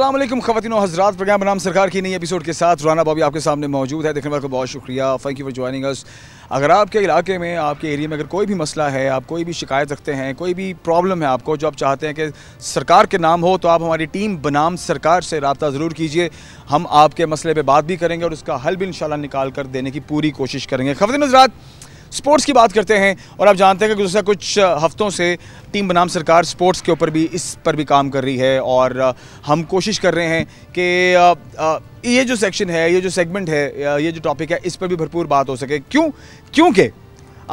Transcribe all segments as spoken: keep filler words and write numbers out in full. अस्सलामु अलैकुम ख़वातीन और हज़रात, प्रोग्राम बनाम सरकार की नई एपिसोड के साथ राना बाबी आपके सामने मौजूद है। देखने वालों को बहुत शुक्रिया, thank you for joining us. अगर आपके इलाके में, आपके एरिया में अगर कोई भी मसला है, आप कोई भी शिकायत रखते हैं, कोई भी प्रॉब्लम है आपको जो आप चाहते हैं कि सरकार के नाम हो, तो आप हमारी टीम बनाम सरकार से रब्ता ज़रूर कीजिए। हम आपके मसले पर बात भी करेंगे और उसका हल भी इंशाल्लाह निकाल कर देने की पूरी कोशिश करेंगे। ख़वातीन हज़रात, स्पोर्ट्स की बात करते हैं और आप जानते हैं कि गुज़श्ता कुछ हफ़्तों से टीम बनाम सरकार स्पोर्ट्स के ऊपर भी, इस पर भी काम कर रही है और हम कोशिश कर रहे हैं कि ये जो सेक्शन है, ये जो सेगमेंट है, ये जो टॉपिक है, इस पर भी भरपूर बात हो सके। क्यों? क्योंकि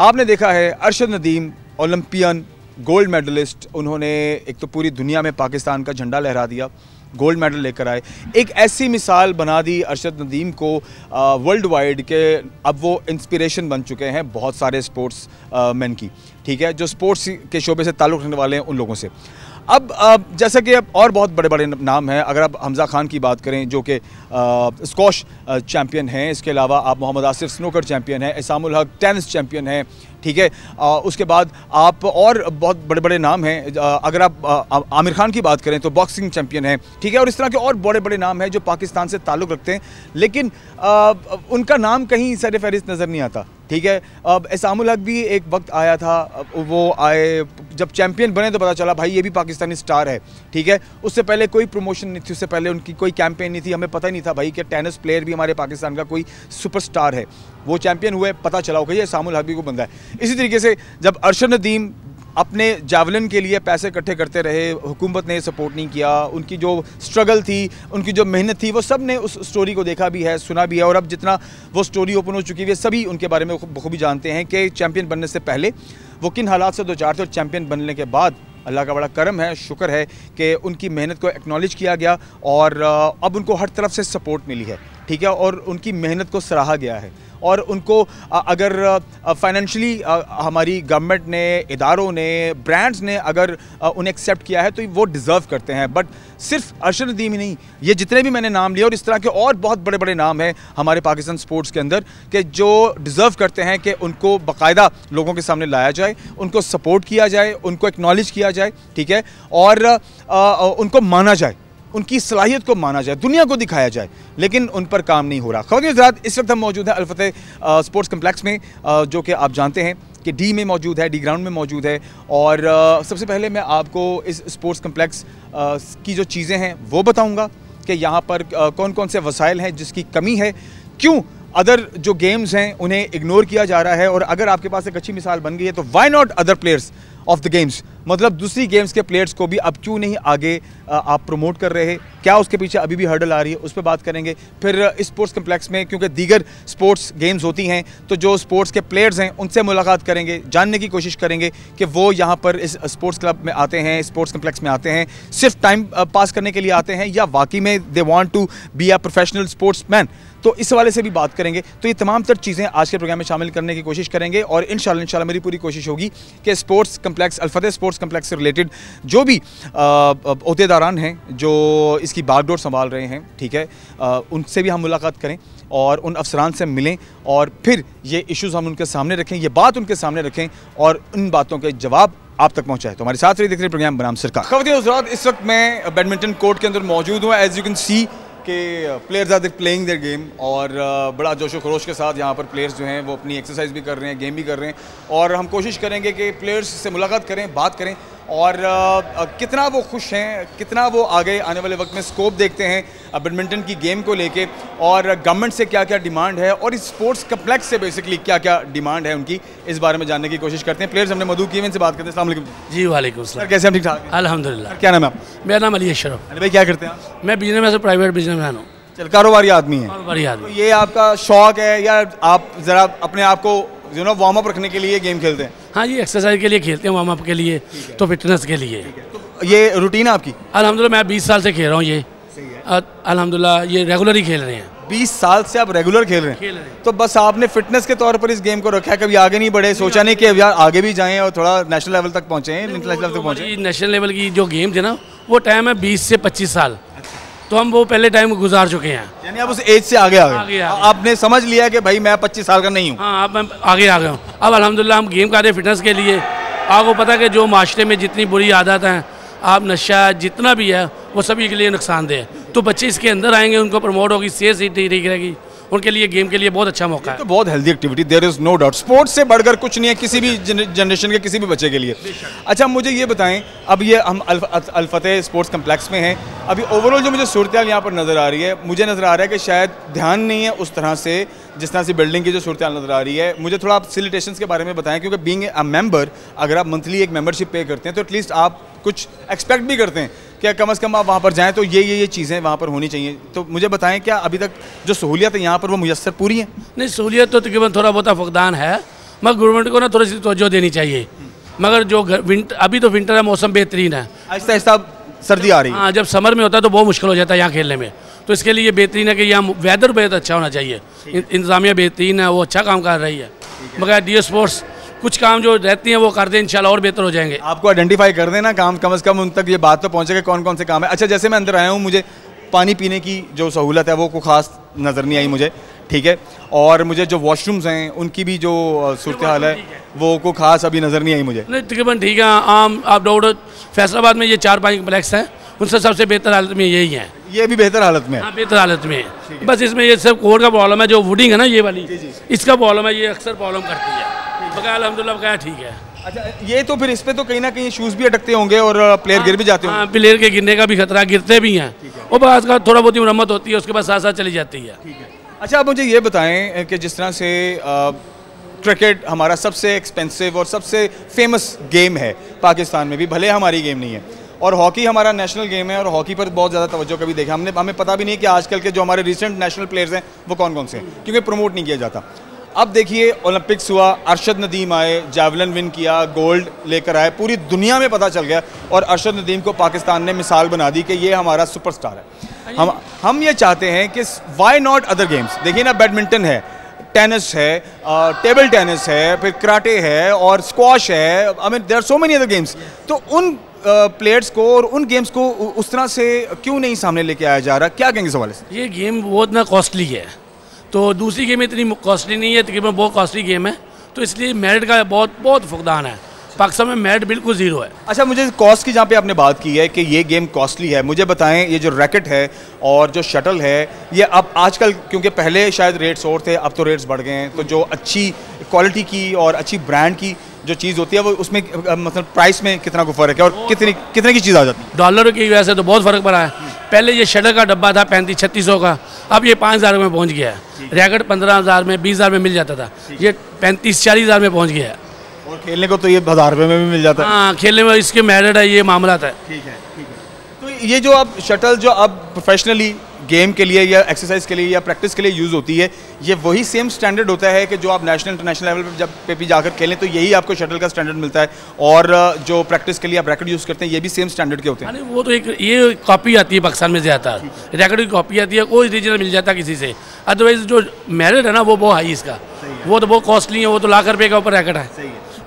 आपने देखा है Arshad Nadeem Olympian gold medalist, उन्होंने एक तो पूरी दुनिया में पाकिस्तान का झंडा लहरा दिया, गोल्ड मेडल लेकर आए, एक ऐसी मिसाल बना दी अरशद नदीम को वर्ल्ड वाइड के। अब वो इंस्पिरेशन बन चुके हैं बहुत सारे स्पोर्ट्स मैन की, ठीक है, जो स्पोर्ट्स के शोबे से ताल्लुक़ रखने वाले हैं उन लोगों से। अब, अब जैसा कि अब और बहुत बड़े बड़े नाम हैं, अगर आप हमज़ा खान की बात करें जो कि स्कॉश चैम्पियन हैं, इसके अलावा आप मोहम्मद आसिफ स्नूकर चैम्पियन हैं, असामुल हक टेनिस चैम्पियन हैं, ठीक है, आ, उसके बाद आप और बहुत बड़े बड़े नाम हैं। अगर आप आ, आ, आमिर खान की बात करें तो बॉक्सिंग चैम्पियन हैं, ठीक है, और इस तरह के और बड़े बड़े नाम हैं जो पाकिस्तान से ताल्लुक़ रखते हैं, लेकिन आ, उनका नाम कहीं सर फहरिस्त नज़र नहीं आता, ठीक है। अब असामुल हक भी एक वक्त आया था, वो आए जब चैम्पियन बने तो पता चला भाई ये भी पाकिस्तानी स्टार है, ठीक है। उससे पहले कोई प्रमोशन नहीं थी, उससे पहले उनकी कोई कैंपेन नहीं थी, हमें पता ही नहीं था भाई कि टेनिस प्लेयर भी हमारे पाकिस्तान का कोई सुपरस्टार है। वो चैम्पियन हुए, पता चला होगा ये असामुल हक भी को बंदा है। इसी तरीके से जब अरशद नदीम अपने जावलिन के लिए पैसे इकट्ठे करते रहे, हुकूमत ने सपोर्ट नहीं किया, उनकी जो स्ट्रगल थी, उनकी जो मेहनत थी, वो सब ने उस स्टोरी को देखा भी है, सुना भी है, और अब जितना वो स्टोरी ओपन हो चुकी है सभी उनके बारे में बखूबी जानते हैं कि चैम्पियन बनने से पहले वो किन हालात से दो चार थे और चैम्पियन बनने के बाद अल्लाह का बड़ा करम है, शुक्र है कि उनकी मेहनत को एक्नॉलेज किया गया और अब उनको हर तरफ से सपोर्ट मिली है, ठीक है, और उनकी मेहनत को सराहा गया है। और उनको अगर फाइनेंशली हमारी गवर्नमेंट ने, इदारों ने, ब्रांड्स ने अगर उन्हें एक्सेप्ट किया है तो वो डिज़र्व करते हैं। बट सिर्फ अरशद नदीम ही नहीं, ये जितने भी मैंने नाम लिए और इस तरह के और बहुत बड़े बड़े नाम हैं हमारे पाकिस्तान स्पोर्ट्स के अंदर कि जो डिज़र्व करते हैं कि उनको बाकायदा लोगों के सामने लाया जाए, उनको सपोर्ट किया जाए, उनको एक्नॉलेज किया जाए, ठीक है, और आ, उनको माना जाए, उनकी सलाहियत को माना जाए, दुनिया को दिखाया जाए, लेकिन उन पर काम नहीं हो रहा। ख़वातीन-ए-हज़रात, इस वक्त हम मौजूद हैं अल्फत स्पोर्ट्स कम्प्लेक्स में, आ, जो कि आप जानते हैं कि डी में मौजूद है, डी ग्राउंड में मौजूद है। और आ, सबसे पहले मैं आपको इस स्पोर्ट्स कम्प्लेक्स की जो चीज़ें हैं वो बताऊँगा कि यहाँ पर आ, कौन कौन से वसाइल हैं जिसकी कमी है, क्यों अदर जो गेम्स हैं उन्हें इग्नोर किया जा रहा है। और अगर आपके पास एक अच्छी मिसाल बन गई है तो why not other players of the games, मतलब दूसरी गेम्स के प्लेयर्स को भी अब क्यों नहीं आगे आप प्रमोट कर रहे हैं, क्या उसके पीछे अभी भी हर्डल आ रही है, उस पर बात करेंगे। फिर स्पोर्ट्स कम्प्लेक्स में क्योंकि दीगर स्पोर्ट्स गेम्स होती हैं तो जो स्पोर्ट्स के प्लेयर्स हैं उनसे मुलाकात करेंगे, जानने की कोशिश करेंगे कि वो यहाँ पर इस स्पोर्ट्स क्लब में आते हैं, स्पोर्ट्स कम्प्लेक्स में आते हैं सिर्फ टाइम पास करने के लिए आते हैं या वाकई में they want to be a professional sports man, तो इस हवाले से भी बात करेंगे। तो ये तमाम तर चीज़ें आज के प्रोग्राम में शामिल करने की कोशिश करेंगे और इंशाल्लाह इंशाल्लाह मेरी पूरी कोशिश होगी कि sports complex, Alfat sports complex से रिलेटेड जो भी अहदेदारान हैं जो इसकी बागडोर संभाल रहे हैं, ठीक है, आ, उनसे भी हम मुलाकात करें और उन अफसरान से मिलें और फिर ये इश्यूज़ हम उनके सामने रखें, ये बात उनके सामने रखें और उन बातों के जवाब आप तक पहुँचाए। तो हमारे साथ रहिए, देखते हैं प्रोग्राम बनाम सरकार। ख़वातीन-ए-हज़रात, इस वक्त मैं बैडमिंटन कोर्ट के अंदर मौजूद हूँ। एज़ यू कैन सी के players are playing their game और बड़ा जोश व खरोश के साथ यहाँ पर प्लेयर्स जो हैं वो अपनी एक्सरसाइज भी कर रहे हैं, गेम भी कर रहे हैं, और हम कोशिश करेंगे कि प्लेयर्स से मुलाकात करें, बात करें और कितना वो खुश हैं, कितना वो आगे आने वाले वक्त में स्कोप देखते हैं बैडमिंटन की गेम को लेके और गवर्नमेंट से क्या क्या डिमांड है और इस स्पोर्ट्स कम्प्लेक्स से बेसिकली क्या क्या डिमांड है उनकी, इस बारे में जानने की कोशिश करते हैं। प्लेयर्स हमने मधु की इनसे बात करते हैं। अस्सलाम वालेकुम। जी वालेकुम सर, कैसे हैं? ठीक ठाक अल्हम्दुलिल्लाह। क्या नाम है आप? मेरा नाम अली अशरफ। अली भाई क्या करते हैं आप? मैं बिजनेस, प्राइवेट बिजनेसमैन हूँ। चल, कारोबारी आदमी है। तो ये आपका शौक है या आप ज़रा अपने आप को जो ना वार्म अप रखने के लिए गेम खेलते हैं? हाँ जी, एक्सरसाइज के लिए खेलते हैं, वार्म अप के लिए, तो फिटनेस के लिए। तो ये रूटीन आपकी? अल्हम्दुलिल्लाह मैं बीस साल से खेल रहा हूँ, ये अल्हम्दुलिल्लाह ये रेगुलर ही खेल रहे हैं। बीस साल से आप रेगुलर खेल रहे हैं, खेल रहे हैं। तो बस आपने फिटनेस के तौर पर इस गेम को रखा है, कभी आगे नहीं बढ़े, सोचा नहीं कि यार आगे भी जाएँ और थोड़ा नेशनल लेवल तक पहुँचे? इंटरनेशनल लेवल तक पहुँचे। नेशनल लेवल की जो गेम थी ना वो टाइम है बीस से पच्चीस साल, तो हम वो पहले टाइम गुजार चुके हैं, यानी आप उस एज से आगे आ गए। आपने समझ लिया कि भाई मैं पच्चीस साल का नहीं हूँ। हाँ, अब मैं आगे आ गया हूँ। अब अल्हम्दुलिल्लाह हम गेम कर रहे हैं फिटनेस के लिए। आपको पता है कि जो माशरे में जितनी बुरी आदत हैं आप नशा जितना भी है वो सभी के लिए नुकसानदेह है। तो बच्चे इसके अंदर आएंगे, उनको प्रमोट होगी, सेहत ठीक रहेगी, उनके लिए गेम के लिए बहुत अच्छा मौका है। तो बहुत healthy activity, there is no doubt. Sports से बढ़कर कुछ नहीं है किसी भी जनरेशन के किसी भी बच्चे के लिए। अच्छा मुझे ये बताएं, अब ये हम अल्फतह स्पोर्ट्स कम्प्लेक्स में हैं, अभी ओवरऑल जो मुझे सूरत हाल यहाँ पर नज़र आ रही है, मुझे नज़र आ रहा है कि शायद ध्यान नहीं है उस तरह से जिस तरह से बिल्डिंग की जो सूरत हाल नज़र आ रही है। मुझे थोड़ा आप फैसिलिटेशंस के बारे में बताएं, क्योंकि बीइंग अ मेंबर अगर आप मंथली एक मेंबरशिप पे करते हैं तो एटलीस्ट आप कुछ एक्सपेक्ट भी करते हैं क्या, कम अज़ कम आप वहाँ पर जाएँ तो ये ये ये चीज़ें वहाँ पर होनी चाहिए। तो मुझे बताएं क्या अभी तक जो सहूलियत है यहाँ पर वो मुयसर पूरी है? नहीं, सहूलियत तो तकरीबन थोड़ा बहुत फुकदान है, मगर गवर्नमेंट को ना थोड़ी सी तवज्जो देनी चाहिए। मगर जो अभी तो विंटर है, मौसम बेहतरीन है, आहिस्ता आहिस्ता सर्दी आ रही है। हाँ, जब समर में होता है तो बहुत मुश्किल हो जाता है यहाँ खेलने में। तो इसके लिए बेहतरीन है कि यहाँ वेदर बेहद अच्छा होना चाहिए, इंतजामिया बेहतरीन है, वो अच्छा काम कर रही है। मगर डी स्पोर्ट्स कुछ काम जो रहती हैं वो कर दें, इंशाल्लाह और बेहतर हो जाएंगे। आपको आइडेंटिफाई कर देना काम, कम अज़ कम उन तक ये बात तो पहुँचे कि कौन कौन से काम है। अच्छा जैसे मैं अंदर आया हूँ, मुझे पानी पीने की जो सहूलत है वो कोई ख़ास नज़र नहीं आई मुझे, ठीक है, और मुझे जो वॉशरूम्स हैं उनकी भी जो सूरत हाल है वो कोई ख़ास अभी नज़र नहीं आई मुझे। नहीं तकरीबन ठीक है, आम आप डाउट फैसलाबाद में ये चार पाँच कम्प्लेक्स हैं, उनसे सबसे बेहतर हालत में यही है, ये भी बेहतर हालत में है। हाँ, बेहतर हालत में है। बस इसमें ये सब कोड का प्रॉब्लम है, जो वुडिंग है ना ये वाली, इसका प्रॉब्लम है, ये अक्सर प्रॉब्लम करती है। अल्हम्दुलिल्लाह ठीक है। अच्छा ये तो फिर इस पे तो कहीं ना कहीं शूज़ भी अटकते होंगे और प्लेयर गिर भी जाते होंगे। प्लेयर के गिरने का भी खतरा, गिरते भी हैं, और बस का थोड़ा बहुत ही मरम्मत होती है, उसके बाद साथ साथ चली जाती है। ठीक है। अच्छा आप मुझे ये बताएं कि जिस तरह से क्रिकेट हमारा सबसे एक्सपेंसिव और सबसे फेमस गेम है पाकिस्तान में भी, भले हमारी गेम नहीं है, और हॉकी हमारा नेशनल गेम है, और हॉकी पर बहुत ज़्यादा तवज्जो कभी देखा हमने, हमें पता भी नहीं कि आजकल के जो हमारे रिसेंट नेशनल प्लेयर्स हैं वो कौन कौन से हैं, क्योंकि प्रमोट नहीं किया जाता। अब देखिए ओलंपिक्स हुआ, अरशद नदीम आए, जैवलिन विन किया, गोल्ड लेकर आए, पूरी दुनिया में पता चल गया, और अरशद नदीम को पाकिस्तान ने मिसाल बना दी कि ये हमारा सुपरस्टार है। हम हम ये चाहते हैं कि वाई नॉट अदर गेम्स, देखिए ना बैडमिंटन है, टेनिस है, आ, टेबल टेनिस है, फिर कराटे है और स्क्वाश है, I mean there are so many other games. तो उन प्लेयर्स को और उन गेम्स को उस तरह से क्यों नहीं सामने लेके आया जा रहा, क्या कहेंगे इस हवाले से? ये गेम बहुत ना कॉस्टली है, तो दूसरी गेम इतनी कॉस्टली नहीं है, तकरीबन बहुत कॉस्टली गेम है, तो इसलिए मेरिट का बहुत बहुत फुकदान है, पाकिस्तान में मेरिट बिल्कुल ज़ीरो है। अच्छा मुझे कॉस्ट की जहाँ पे आपने बात की है कि ये गेम कॉस्टली है, मुझे बताएं ये जो रैकेट है और जो शटल है ये अब आजकल, क्योंकि पहले शायद रेट्स और थे, अब तो रेट्स बढ़ गए हैं, तो जो अच्छी क्वालिटी की और अच्छी ब्रांड की जो चीज़ होती है वो उसमें मतलब प्राइस में कितना को फ़र्क है और कितनी कितने की चीज़ आ जाती है? डॉलर की वजह से तो बहुत फ़र्क पड़ा है। पहले ये शटर का डब्बा था पैंतीस छत्तीस सौ का, अब ये पाँच हज़ार में पहुँच गया है। रैकेट पंद्रह हज़ार में बीस हज़ार में मिल जाता था, ये पैंतीस चालीस हज़ार में पहुँच गया है, और खेलने को तो ये हज़ार रुपये में भी मिल जाता है। हाँ, खेलने में इसके मेरिट है, ये मामला था। ठीक है, ठीक है। तो ये जो अब शटल जो अब प्रोफेशनली गेम के लिए या एक्सरसाइज के लिए या प्रैक्टिस के लिए यूज़ होती है, ये वही सेम स्टैंडर्ड होता है कि जो आप नेशनल इंटरनेशनल लेवल पर जब पे भी जाकर खेलें तो यही आपको शटल का स्टैंडर्ड मिलता है, और जो प्रैक्टिस के लिए आप रैकेट यूज़ करते हैं ये भी सेम स्टैंडर्ड के होते हैं? अरे वो तो एक ये कॉपी आती है पाकिस्तान में ज़्यादा, रैकेट की कॉपी आती है, कोई ओरिजिनल मिल जाता किसी से, अदरवाइज जो मेरिट है ना वो बहुत हाई इसका, वो तो बहुत कॉस्टली है, वो तो लाख रुपये का ऊपर रैकेट है।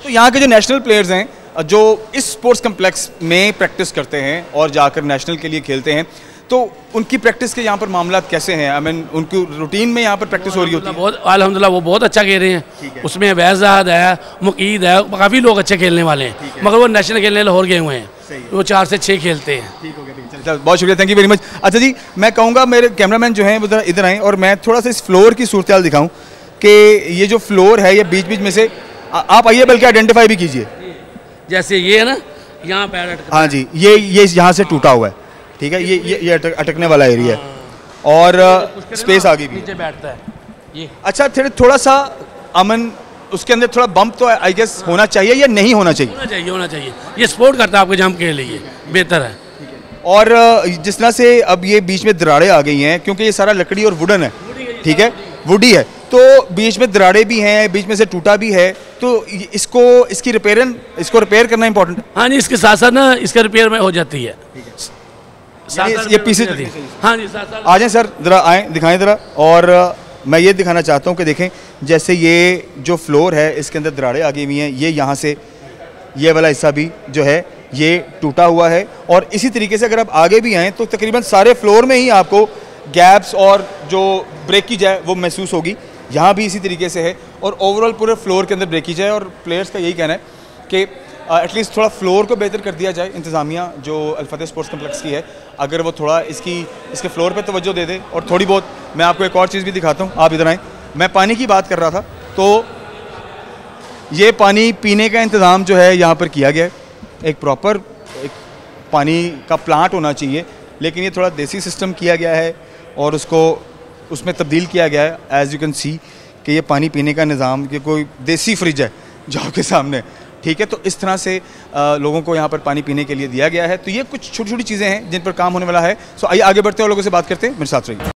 तो यहाँ के जो नेशनल प्लेयर्स हैं जो इस स्पोर्ट्स कम्प्लेक्स में प्रैक्टिस करते हैं और जाकर नेशनल के लिए खेलते हैं, तो उनकी प्रैक्टिस के यहाँ पर मामला कैसे हैं? आई मीन उनकी रूटीन में यहाँ पर प्रैक्टिस हो रही होती है? बहुत अल्हम्दुलिल्लाह वो बहुत अच्छा खेल रहे हैं, उसमें अवैस जहिद है, मुकीत है, काफ़ी लोग अच्छे खेलने वाले हैं, मगर वो नेशनल खेलने लाहौर गए हुए हैं, वो चार से छः खेलते हैं। ठीक हो गया, बहुत शुक्रिया, थैंक यू वेरी मच। अच्छा जी मैं कहूँगा मेरे कैमरामैन जो हैं वो इधर आएँ और मैं थोड़ा सा इस फ्लोर की सूरत हाल दिखाऊँ कि ये जो फ्लोर है ये बीच बीच में से आप आइए, बल्कि आइडेंटिफाई भी कीजिए, जैसे ये है ना यहाँ पैर अटका। हाँ जी, ये ये यहाँ से टूटा हुआ है, ठीक है, ये ये, ये अटक, अटकने वाला एरिया है, और स्पेस आगे भी नीचे बैठता है ये। अच्छा फिर थोड़ा सा अमन उसके अंदर थोड़ा बम्प तो आई गेस होना चाहिए या नहीं होना चाहिए? होना चाहिए, होना चाहिए, ये सपोर्ट करता है आपके जंप के लिए, बेहतर है। और जिस तरह से अब ये बीच में दरारें आ गई हैं, क्योंकि ये सारा लकड़ी और वुडन है, ठीक है, वुडी है, तो बीच में दरारें भी हैं, बीच में से टूटा भी है, तो इसको इसकी रिपेयर इसको रिपेयर करना इंपॉर्टेंट है। हाँ जी, इसके साथ साथ ना इसका रिपेयर में हो जाती है, ये पीसेज थी। हाँ जी, आ जाए सर ज़रा, आएँ दिखाएं ज़रा। और मैं ये दिखाना चाहता हूँ कि देखें जैसे ये जो फ्लोर है इसके अंदर दरारें आ गई हुई हैं, ये यहाँ से ये वाला हिस्सा भी जो है ये टूटा हुआ है, और इसी तरीके से अगर आप आगे भी आएँ तो तकरीबन सारे फ्लोर में ही आपको गैप्स और जो ब्रेकेज है वो महसूस होगी। यहाँ भी इसी तरीके से है, और ओवरऑल पूरे फ्लोर के अंदर ब्रेकेज है, और प्लेयर्स का यही कहना है कि एटलीस्ट uh, थोड़ा फ्लोर को बेहतर कर दिया जाए। इंतज़ामिया जो अल्फात स्पोर्ट्स कम्प्लेक्स की है, अगर वो थोड़ा इसकी इसके फ्लोर पे तवज्जो दे दे। और थोड़ी बहुत मैं आपको एक और चीज़ भी दिखाता हूँ, आप इधर आएँ। मैं पानी की बात कर रहा था, तो ये पानी पीने का इंतज़ाम जो है यहाँ पर किया गया है। एक प्रॉपर एक पानी का प्लांट होना चाहिए, लेकिन ये थोड़ा देसी सिस्टम किया गया है और उसको उसमें तब्दील किया गया है। एज़ यू कैन सी कि ये पानी पीने का निज़ाम कि कोई देसी फ्रिज है जो आपके सामने, ठीक है। तो इस तरह से आ, लोगों को यहाँ पर पानी पीने के लिए दिया गया है। तो ये कुछ छोटी छोटी चीज़ें हैं जिन पर काम होने वाला है। सो आइए आगे बढ़ते हैं और लोगों से बात करते हैं, मेरे साथ रहिए।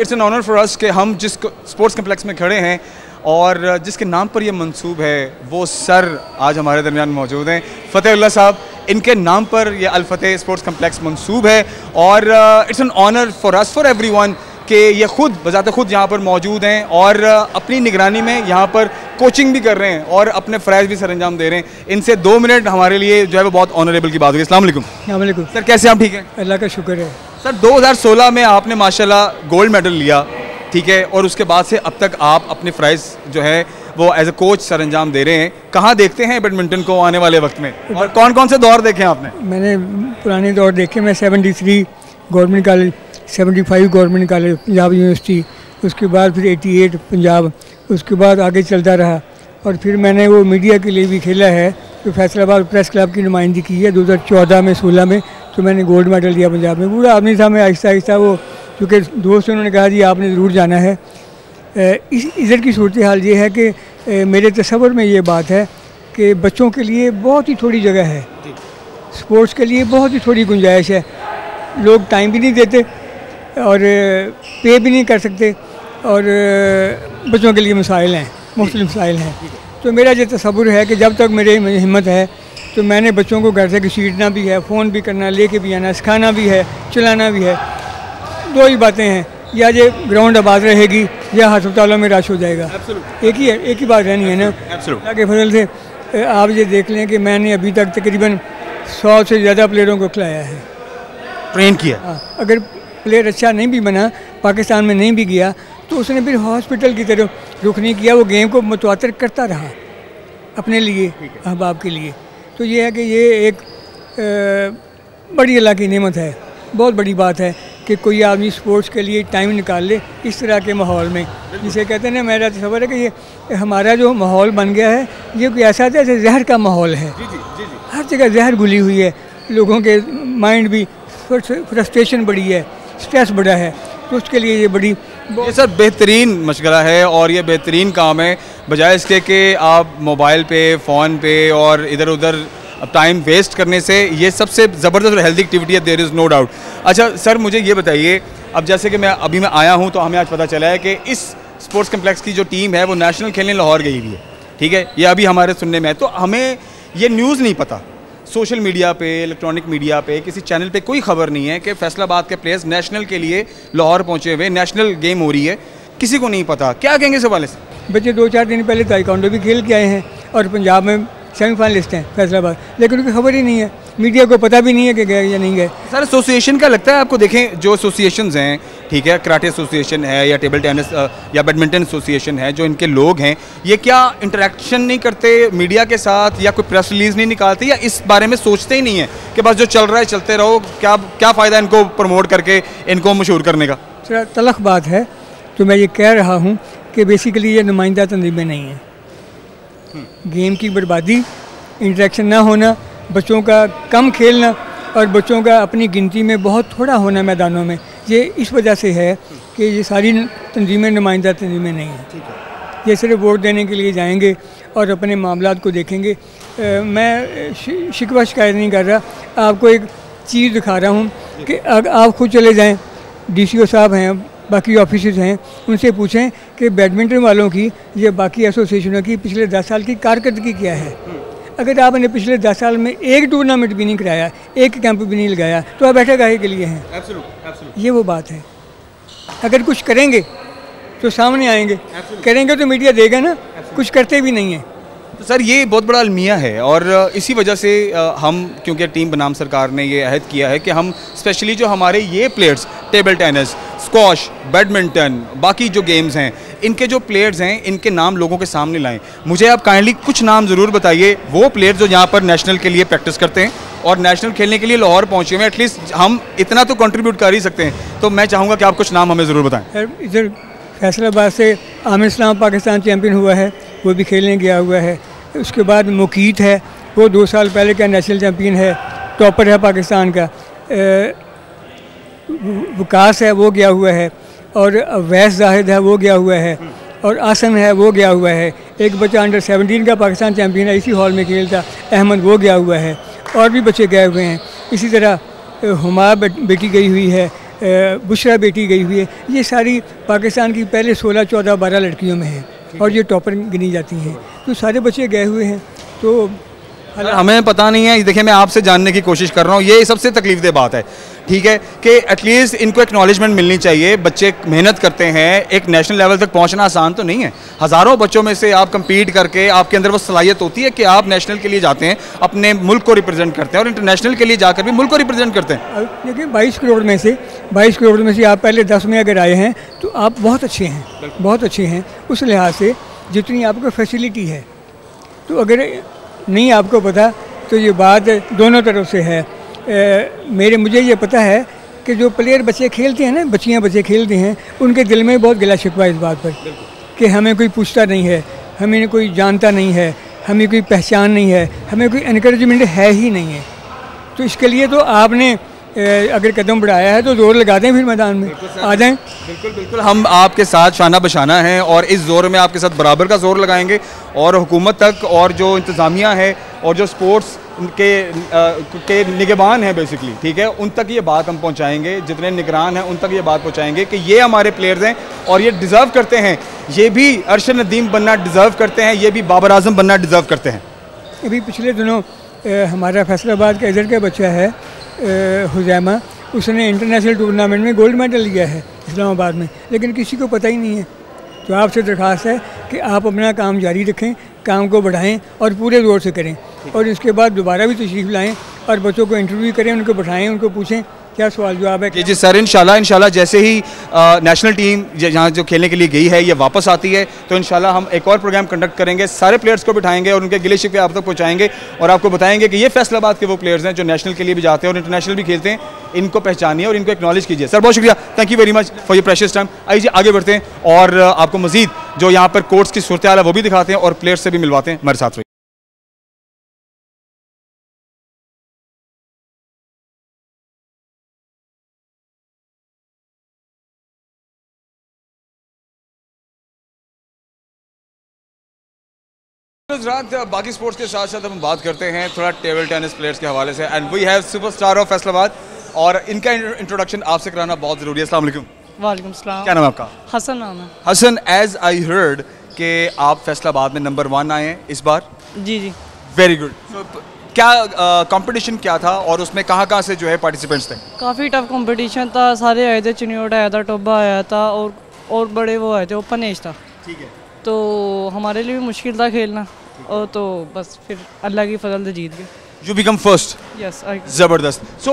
It's an honour for us कि हम जिस स्पोर्ट्स कम्प्लेक्स में खड़े हैं और जिसके नाम पर ये मंसूब है, वो सर आज हमारे दरमियान मौजूद हैं, फ़तेहुल्लाह साहब। इनके नाम पर ये अल्फतेह स्पोर्ट्स कम्प्लेक्स मंसूब है और it's an honour for us for everyone कि ये ख़ुद बजाते ख़ुद यहाँ पर मौजूद हैं और अपनी निगरानी में यहाँ पर कोचिंग भी कर रहे हैं और अपने फ़राइज़ भी सर अंजाम दे रहे हैं। इनसे दो मिनट हमारे लिए जो है वो बहुत ऑनरेबल की बात होगी। अस्सलाम वालेकुम सर, कैसे आप? ठीक है, अल्लाह का शुक्र है। सर, दो हज़ार सोलह में आपने माशाल्लाह गोल्ड मेडल लिया, ठीक है, और उसके बाद से अब तक आप अपने फ़राइज़ जो है वो एज ए कोच सर अंजाम दे रहे हैं। कहाँ देखते हैं बैडमिंटन को आने वाले वक्त में और कौन कौन से दौर देखे आपने? मैंने पुराने दौर देखे, मैं seventy three government college, seventy five government college Punjab university, उसके बाद फिर एटी एट पंजाब, उसके बाद आगे चलता रहा। और फिर मैंने वो मीडिया के लिए भी खेला है, तो फैसलाबाद प्रेस क्लब की नुमाइंदगी की है दो हज़ार चौदह में, सोलह में, तो मैंने गोल्ड मेडल लिया पंजाब में। पूरा आदमी था मैं, आहिस्ता आहिस्ता वो, क्योंकि दोस्त उन्होंने कहा जी आपने ज़रूर जाना है। इस इधर की सूरत हाल ये है कि मेरे तस्वर में ये बात है कि बच्चों के लिए बहुत ही थोड़ी जगह है, स्पोर्ट्स के लिए बहुत ही थोड़ी गुंजाइश है। लोग टाइम भी नहीं देते और पे भी नहीं कर सकते और बच्चों के लिए मसाइल हैं, मुख्तलिफ मसाइल हैं। तो मेरा ये तसव्वुर है कि जब तक मेरे में हिम्मत है तो मैंने बच्चों को घर से घसीटना भी है, फ़ोन भी करना, लेके भी आना, सिखाना भी है, चलाना भी है। दो ही बातें हैं, या ये ग्राउंड आबाद रहेगी या हस्पतालों में रश हो जाएगा। एक ही है, एक ही बात रहनी है ना। अल्लाह के फजल से आप ये देख लें कि मैंने अभी तक तकरीबन सौ से ज़्यादा प्लेयरों को खिलाया है, ट्रेन किया। अगर प्लेयर अच्छा नहीं भी बना, पाकिस्तान में नहीं भी गया, तो उसने फिर हॉस्पिटल की तरफ रुख नहीं किया, वो गेम को मुतवातर करता रहा अपने लिए, अहबाब के लिए। तो ये है कि ये एक आ, बड़ी अल्लाह की नेमत है, बहुत बड़ी बात है कि कोई आदमी स्पोर्ट्स के लिए टाइम निकाल ले इस तरह के माहौल में। जिसे कहते हैं ना, मेरा तसव्वुर है कि ये हमारा जो माहौल बन गया है ये कोई ऐसा था जैसे जहर का माहौल है। जी जी, जी जी। हर जगह जहर घुली हुई है, लोगों के माइंड भी, फ्रस्ट्रेशन बड़ी है, स्ट्रेस बड़ा है, तो उसके लिए ये बड़ी ये सर बेहतरीन मशगला है और ये बेहतरीन काम है। बजाय इसके कि आप मोबाइल पे, फ़ोन पे और इधर उधर टाइम वेस्ट करने से, ये सबसे ज़बरदस्त और हेल्दी एक्टिविटी है, देयर इज़ नो डाउट। अच्छा सर, मुझे ये बताइए, अब जैसे कि मैं अभी मैं आया हूँ तो हमें आज पता चला है कि इस स्पोर्ट्स कम्प्लेक्स की जो टीम है वो नेशनल खेलने लाहौर गई हुई है, ठीक है, ये अभी हमारे सुनने में है। तो हमें ये न्यूज़ नहीं पता, सोशल मीडिया पे, इलेक्ट्रॉनिक मीडिया पे, किसी चैनल पे कोई खबर नहीं है कि फैसलाबाद के प्लेयर्स नेशनल के लिए लाहौर पहुंचे हुए, नेशनल गेम हो रही है, किसी को नहीं पता। क्या कहेंगे इस हवाले से? बच्चे दो चार दिन पहले ताइक्वांडो भी खेल के आए हैं और पंजाब में सेमीफाइनलिस्ट हैं फैसलाबाद, लेकिन उनकी खबर ही नहीं है, मीडिया को पता भी नहीं है कि गए या नहीं गए। सर, एसोसिएशन का लगता है आपको? देखें, जो एसोसिएशन हैं, ठीक है, कराटे एसोसिएशन है या टेबल टेनिस या बैडमिंटन एसोसिएशन है, जो इनके लोग हैं, ये क्या इंटरेक्शन नहीं करते मीडिया के साथ या कोई प्रेस रिलीज़ नहीं निकालते या इस बारे में सोचते ही नहीं है कि बस जो चल रहा है चलते रहो, क्या क्या फ़ायदा इनको प्रमोट करके इनको मशहूर करने का? सर, तलख बात है। तो मैं ये कह रहा हूँ कि बेसिकली ये नुमाइंदा तंजीमें नहीं हैं। गेम की बर्बादी, इंटरेक्शन ना होना, बच्चों का कम खेलना और बच्चों का अपनी गिनती में बहुत थोड़ा होना मैदानों में, ये इस वजह से है कि ये सारी तंजीमें नुमाइंदा तंजीमें नहीं हैं। ये सिर्फ वोट देने के लिए जाएंगे और अपने मामलों को देखेंगे। आ, मैं शिकवा शिकायत नहीं कर रहा, आपको एक चीज़ दिखा रहा हूँ कि आप खुद चले जाएँ, डीसीओ साहब हैं, बाकी ऑफिसर्स हैं, उनसे पूछें कि बैडमिंटन वालों की या बाकी एसोसिएशनों की पिछले दस साल की कारकर्दगी क्या है। अगर आपने पिछले दस साल में एक टूर्नामेंट भी नहीं कराया, एक कैंप भी नहीं लगाया, तो आप बैठे काहे के लिए हैं? Absolute, absolute. ये वो बात है। अगर कुछ करेंगे तो सामने आएंगे, absolute. करेंगे तो मीडिया देगा ना, absolute. कुछ करते भी नहीं है। तो सर ये बहुत बड़ा अलमिया है और इसी वजह से हम, क्योंकि टीम बनाम सरकार ने ये अहद किया है कि हम स्पेशली जो हमारे ये players table tennis, squash, badminton, बाकी जो गेम्स हैं, इनके जो प्लेयर्स हैं इनके नाम लोगों के सामने लाएं। मुझे आप काइंडली कुछ नाम ज़रूर बताइए वो प्लेयर्स जो यहाँ पर नेशनल के लिए प्रैक्टिस करते हैं और नेशनल खेलने के लिए लाहौर पहुँचे हुए, एटलीस्ट हम इतना तो कंट्रीब्यूट कर ही सकते हैं। तो मैं चाहूँगा कि आप कुछ नाम हमें ज़रूर बताएँ। इधर फैसलाबाद से आमिर इस्लाम पाकिस्तान चैम्पियन हुआ है, वो भी खेलने गया हुआ है। उसके बाद मुकीत है, वो दो साल पहले का नेशनल चैम्पियन है, टॉपर है पाकिस्तान का। विकास है, वो गया हुआ है, और अवैस जाहिद है, वो गया हुआ है, और आसम है, वो गया हुआ है। एक बच्चा अंडर सेवनटीन का पाकिस्तान चैम्पियन है, इसी हॉल में खेलता, अहमद, वो गया हुआ है। और भी बच्चे गए हुए हैं। इसी तरह हुमा बेटी गई हुई है, बुशरा बेटी गई हुई है। ये सारी पाकिस्तान की पहले सोलह चौदह बारह लड़कियों में है और ये टॉपर गिनी जाती हैं। तो सारे बच्चे गए हुए हैं। तो हमें पता नहीं है, देखिए मैं आपसे जानने की कोशिश कर रहा हूँ, ये सबसे तकलीफदेह बात है, ठीक है, कि एटलीस्ट इनको एक्नॉलेजमेंट मिलनी चाहिए। बच्चे मेहनत करते हैं, एक नेशनल लेवल तक पहुँचना आसान तो नहीं है। हज़ारों बच्चों में से आप कम्पीट करके आपके अंदर वो सलाहियत होती है कि आप नेशनल के लिए जाते हैं, अपने मुल्क को रिप्रेजेंट करते हैं और इंटरनेशनल के लिए जाकर भी मुल्क को रिप्रेजेंट करते हैं। देखिए बाईस करोड़ में से बाईस करोड़ में से आप पहले दस में अगर आए हैं तो आप बहुत अच्छे हैं, बहुत अच्छे हैं उस लिहाज से जितनी आपको फैसिलिटी है। तो अगर नहीं आपको पता तो ये बात दोनों तरफ से है। ए, मेरे मुझे ये पता है कि जो प्लेयर बच्चे खेलते हैं ना, बच्चियाँ बच्चे खेलते हैं, उनके दिल में बहुत गिला शिकवा इस बात पर कि हमें कोई पूछता नहीं है, हमें कोई जानता नहीं है, हमें कोई पहचान नहीं है, हमें कोई एनकरेजमेंट है ही नहीं है। तो इसके लिए तो आपने अगर कदम बढ़ाया है तो जोर लगा दें, फिर मैदान में आ जाएं। बिल्कुल बिल्कुल, हम आपके साथ शाना बशाना हैं और इस जोर में आपके साथ बराबर का जोर लगाएंगे और हुकूमत तक और जो इंतज़ामिया है और जो स्पोर्ट्स के के निगरान हैं बेसिकली, ठीक है, उन तक ये बात हम पहुंचाएंगे, जितने निगरान हैं उन तक ये बात पहुंचाएंगे कि ये हमारे प्लेयर्स हैं और ये डिज़र्व करते हैं, ये भी अरशद नदीम बनना डिज़र्व करते हैं, ये भी बाबर आजम बनना डिज़र्व करते हैं। अभी पिछले दिनों हमारा फैसलाबाद का इधर का बच्चा है हुजैमा, उसने इंटरनेशनल टूर्नामेंट में गोल्ड मेडल लिया है इस्लामाबाद में, लेकिन किसी को पता ही नहीं है। तो आपसे दरख्वास्त है कि आप अपना काम जारी रखें, काम को बढ़ाएं और पूरे जोर से करें और इसके बाद दोबारा भी तशरीफ़ लाएं और बच्चों को इंटरव्यू करें, उनको बैठाएं, उनको पूछें क्या सवाल जवाब है। जी जी सर, इंशाल्लाह इंशाल्लाह जैसे ही आ, नेशनल टीम यहाँ जो खेलने के लिए गई है ये वापस आती है तो इंशाल्लाह हम एक और प्रोग्राम कंडक्ट करेंगे, सारे प्लेयर्स को बिठाएंगे और उनके गिले शिकवे आप तक पहुँचाएंगे और आपको बताएंगे कि ये फैसलाबाद के वो प्लेयर्स हैं जो नेशनल के लिए भी जाते हैं और इंटरनेशनल भी खेलते हैं, इनको पहचानिए और इनको एक्नॉलेज कीजिए। सर बहुत शुक्रिया, thank you very much for your precious time. आइए आगे बढ़ते हैं और आपको मजीद जो यहाँ पर कोर्ट्स की सूरत हाल है वो भी दिखाते हैं और प्लेयर्स से भी मिलवाते हैं। हमारे साथ गुजरात बाकी स्पोर्ट्स के साथ साथ हम बात करते हैं थोड़ा टेबल टेनिस प्लेयर्स के हवाले से। And we have superstar of Faisalabad और इनका इंट्रोडक्शन आपसे कराना बहुत ज़रूरी है। अस्सलाम वालेकुम। वालेकुम सलाम। क्या नाम है आपका? हसन नाम है। हसन, एज आई हर्ड कि आप फैसलाबाद में नंबर वन आए हैं इस बार। जी जी, वेरी गुड। so, क्या कंपटीशन क्या था और उसमें कहाँ कहाँ से जो है पार्टिसिपेंट्स थे? काफ़ी टफ कंपटीशन था, सारे आए थे, चिन्योट आया था, टोबा आया था और और बड़े वो आए थे, ओपन एज था, ठीक है, तो हमारे लिए भी मुश्किल था खेलना और तो बस फिर अल्लाह की फजल से जीत गए। You become first. यस, ज़बरदस्त। So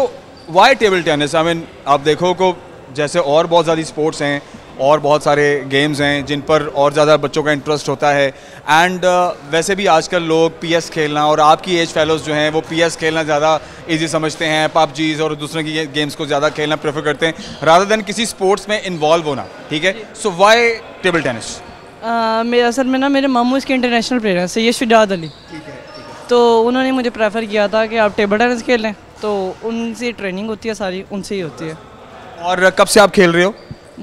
why table tennis? I mean आप देखो को जैसे और बहुत ज़्यादा स्पोर्ट्स हैं और बहुत सारे गेम्स हैं जिन पर और ज़्यादा बच्चों का इंटरेस्ट होता है एंड uh, वैसे भी आजकल लोग पीएस खेलना और आपकी एज फेलोज़ जो हैं वो पीएस खेलना ज़्यादा इजी समझते हैं, पबजीज़ और दूसरे की गेम्स को ज़्यादा खेलना प्रेफर करते हैं रादर देन किसी स्पोर्ट्स में इन्वॉल्व होना, ठीक है। So why table tennis? मेरा असल में ना मेरे मामू इसके इंटरनेशनल प्लेयर हैं, सैयद शुजात अली, ठीक है, तो उन्होंने मुझे प्रेफर किया था कि आप टेबल टेनिस खेलें, तो उनसे ट्रेनिंग होती है, सारी उनसे ही होती है। और कब से आप खेल रहे हो?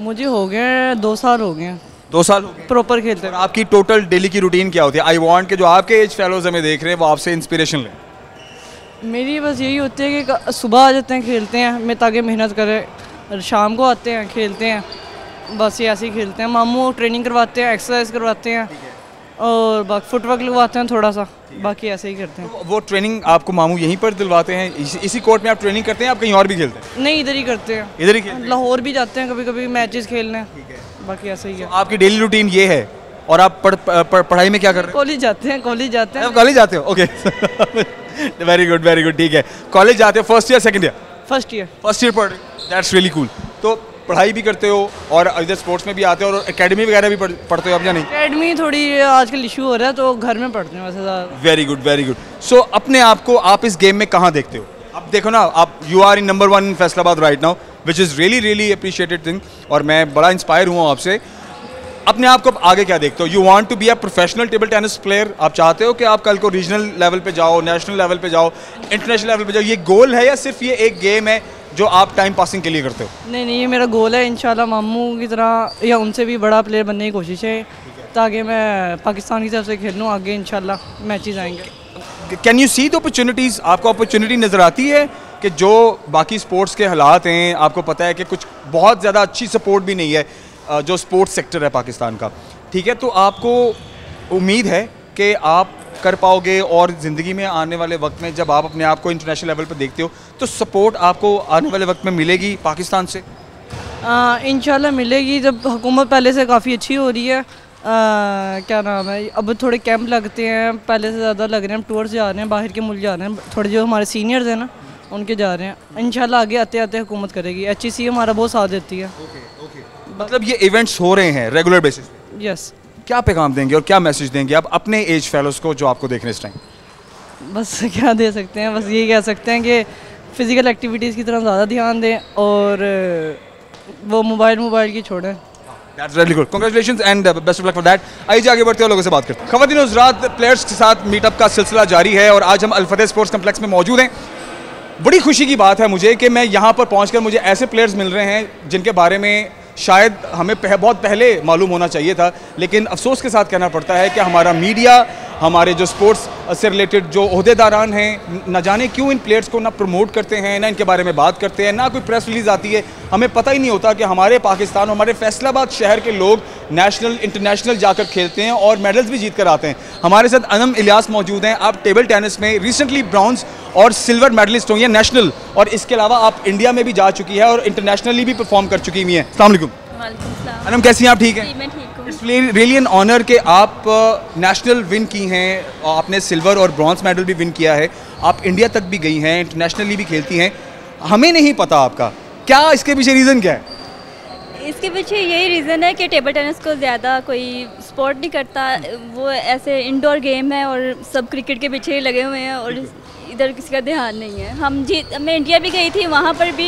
मुझे हो गए दो साल हो गए। दो साल प्रॉपर खेलते हैं। आपकी टोटल डेली की रूटीन क्या होती है? आई वांट के जो आपके एज फेलोज हमें देख रहे हैं वो आपसे इंस्पिरेशन लें। मेरी बस यही होती है कि सुबह आ जाते हैं, खेलते हैं मैं ताकि मेहनत करें, शाम को आते हैं, खेलते हैं, बस ये ऐसे ही खेलते हैं। मामू ट्रेनिंग करवाते हैं, एक्सरसाइज करवाते हैं और बाकी फुटवर्क लगवाते हैं थोड़ा सा, बाकी ऐसे ही करते हैं। तो वो ट्रेनिंग आपको मामू यहीं पर दिलवाते हैं? इस, इसी कोर्ट में आप ट्रेनिंग करते हैं, आप कहीं और भी खेलते हैं? नहीं, इधर ही करते हैं, इधर ही। लाहौर भी जाते हैं कभी कभी मैचेस खेलने, बाकी ऐसे ही है। आपकी डेली रूटीन ये है? और आप पढ़, पढ़, पढ़ाई में क्या कर रहे हैं? कॉलेज जाते हैं, कॉलेज जाते हैं। कॉलेज जाते हो, okay, very good very good, ठीक है। कॉलेज जाते हो, first year second year? First year. First year पढ़ रहे हो, दैट्स रियली कूल। तो पढ़ाई भी करते हो और इधर स्पोर्ट्स में भी आते हो और एकेडमी वगैरह भी पढ़ते हो आप या नहीं? एकेडमी थोड़ी आजकल इशू हो रहा है तो घर में पढ़ते हैं वैसे। Very good very good. So अपने आप को आप इस गेम में कहाँ देखते हो? अब देखो ना, आप you are in number one in Faisalabad right now, which is really really appreciated thing, और मैं बड़ा इंस्पायर हुआ आपसे। अपने आप को आगे क्या देखते हो? You want to be a professional table tennis player, आप चाहते हो कि आप कल को रीजनल लेवल पे जाओ, नेशनल लेवल पे जाओ, इंटरनेशनल लेवल पे जाओ, ये गोल है या सिर्फ ये एक गेम है जो आप टाइम पासिंग के लिए करते हो? नहीं नहीं, ये मेरा गोल है, इंशाल्लाह मामू की तरह या उनसे भी बड़ा प्लेयर बनने की कोशिश है ताकि मैं पाकिस्तान की तरफ से खेलूँ आगे, इंशाल्लाह मैचेस आएंगे। Can you see the opportunities, आपको अपॉर्चुनिटी नज़र आती है कि जो बाकी स्पोर्ट्स के हालात हैं, आपको पता है कि कुछ बहुत ज़्यादा अच्छी सपोर्ट भी नहीं है जो स्पोर्ट्स सेक्टर है पाकिस्तान का, ठीक है, तो आपको उम्मीद है कि आप कर पाओगे और ज़िंदगी में आने वाले वक्त में जब आप अपने आप को इंटरनेशनल लेवल पर देखते हो तो सपोर्ट आपको आने वाले वक्त में मिलेगी पाकिस्तान से? इंशाल्लाह मिलेगी, जब हुकूमत पहले से काफ़ी अच्छी हो रही है। आ, क्या नाम है, अब थोड़े कैंप लगते हैं, पहले से ज़्यादा लग रहे हैं, टूर्स जा रहे हैं, बाहर के मुल्क जा रहे हैं, थोड़े जो हमारे सीनियर्स हैं ना उनके जा रहे हैं, इंशाल्लाह आगे आते आते हुकूमत करेगी। एच ई सी हमारा बहुत साथ देती है। मतलब ये इवेंट्स हो रहे हैं रेगुलर बेसिस पे? यस। क्या पैगाम देंगे और क्या मैसेज देंगे आप अपने एज फेलोज़ को जो आपको देख रहे हैं इस टाइम? बस क्या दे सकते हैं, बस यही कह सकते हैं कि फ़िज़िकल एक्टिविटीज़ की तरफ ज़्यादा ध्यान दें और वो मोबाइल मोबाइल की छोड़ें। That's really good, congratulations and best of luck for that. आइए आगे बढ़ते हैं, लोगों से बात करते हैं। ख़वातीन हज़रात, प्लेयर्स के साथ मीटअप का सिलसिला जारी है और आज हम अल्फत स्पोर्ट्स कम्प्लेक्स में मौजूद हैं। बड़ी खुशी की बात है मुझे कि मैं यहाँ पर पहुँच कर मुझे ऐसे प्लेयर्स मिल रहे हैं जिनके बारे में शायद हमें पह, बहुत पहले मालूम होना चाहिए था, लेकिन अफसोस के साथ कहना पड़ता है कि हमारा मीडिया, हमारे जो स्पोर्ट्स से रिलेटेड जो अहदेदारान हैं, ना जाने क्यों इन प्लेयर्स को ना प्रमोट करते हैं, ना इनके बारे में बात करते हैं, ना कोई प्रेस रिलीज़ आती है। हमें पता ही नहीं होता कि हमारे पाकिस्तान, हमारे फैसलाबाद शहर के लोग नेशनल इंटरनेशनल जाकर खेलते हैं और मेडल्स भी जीत कर आते हैं। हमारे साथ अनम इलियास मौजूद हैं, आप टेबल टेनिस में रिसेंटली ब्रॉन्ज और सिल्वर मेडलिस्ट हुई हैं नेशनल, और इसके अलावा आप इंडिया में भी जा चुकी है और इंटरनेशनली भी परफॉर्म कर चुकी हुई हैं। अस्सलाम वालेकुम अनम, कैसी हैं आप? ठीक है, इट्स रियली एन ऑनर कि आप नेशनल विन की हैं, आपने सिल्वर और ब्रॉन्ज मेडल भी विन किया है, आप इंडिया तक भी गई हैं, इंटरनेशनली भी खेलती हैं, हमें नहीं पता आपका, क्या इसके पीछे रीज़न क्या है? इसके पीछे यही रीज़न है कि टेबल टेनिस को ज़्यादा कोई स्पोर्ट नहीं करता, वो ऐसे इंडोर गेम है और सब क्रिकेट के पीछे ही लगे हुए हैं और इधर किसी का ध्यान नहीं है। हम जी मैं इंडिया भी गई थी, वहाँ पर भी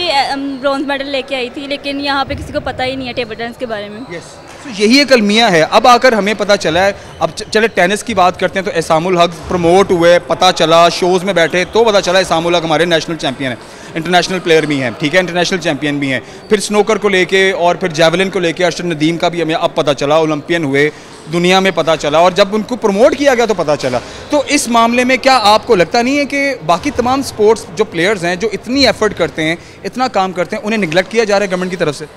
ब्रॉन्ज मेडल लेके आई थी, लेकिन यहाँ पे किसी को पता ही नहीं है टेबल टेनिस के बारे में। yes. so, यही एक अलमिया है, अब आकर हमें पता चला है। अब चले टेनिस की बात करते हैं तो असामुल हक प्रमोट हुए, पता चला, शोज़ में बैठे तो पता चला असामुल हक हमारे नेशनल चैम्पियन है, इंटरनेशनल प्लेयर भी हैं, ठीक है, इंटरनेशनल चैम्पियन भी हैं। फिर स्नोकर को लेके और फिर जैवलिन को लेके अर्शद नदीम का भी हमें अब पता चला, ओलंपियन हुए, दुनिया में पता चला, और जब उनको प्रमोट किया गया तो पता चला। तो इस मामले में क्या आपको लगता नहीं है कि बाकी तमाम स्पोर्ट्स जो प्लेयर्स हैं जो इतनी एफर्ट करते हैं, इतना काम करते हैं, उन्हें निगलेक्ट किया जा रहा है गवर्नमेंट की तरफ से?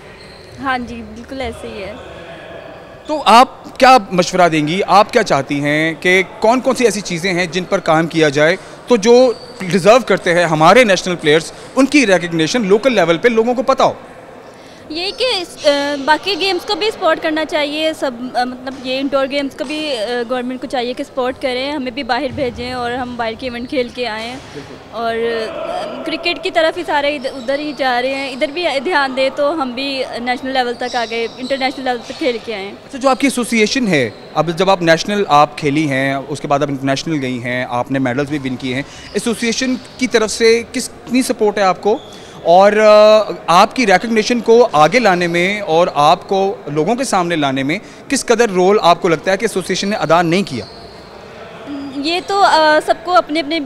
हाँ जी, बिल्कुल ऐसे ही है। तो आप क्या मशवरा देंगी, आप क्या चाहती हैं कि कौन कौन सी ऐसी चीज़ें हैं जिन पर काम किया जाए तो जो डिज़र्व करते हैं हमारे नेशनल प्लेयर्स, उनकी रिकग्निशन लोकल लेवल पे लोगों को पता हो? यही कि बाकी गेम्स को भी सपोर्ट करना चाहिए, सब मतलब ये इंडोर गेम्स को भी गवर्नमेंट को चाहिए कि सपोर्ट करें, हमें भी बाहर भेजें और हम बाहर के इवेंट खेल के आएँ, और क्रिकेट की तरफ ही सारे उधर ही जा रहे हैं, इधर भी ध्यान दें तो हम भी नेशनल लेवल तक आ गए, इंटरनेशनल लेवल तक खेल के आएँ। अच्छा, जो आपकी एसोसिएशन है, अब जब आप नेशनल आप खेली हैं, उसके बाद आप इंटरनेशनल गई हैं, आपने मेडल्स भी विन किए हैं, एसोसिएशन की तरफ से कितनी सपोर्ट है आपको और आपकी रिकग्निशन को आगे लाने में और आपको लोगों के सामने लाने में किस कदर रोल आपको लगता है कि एसोसिएशन ने अदा नहीं किया? ये तो सबको अपने अपने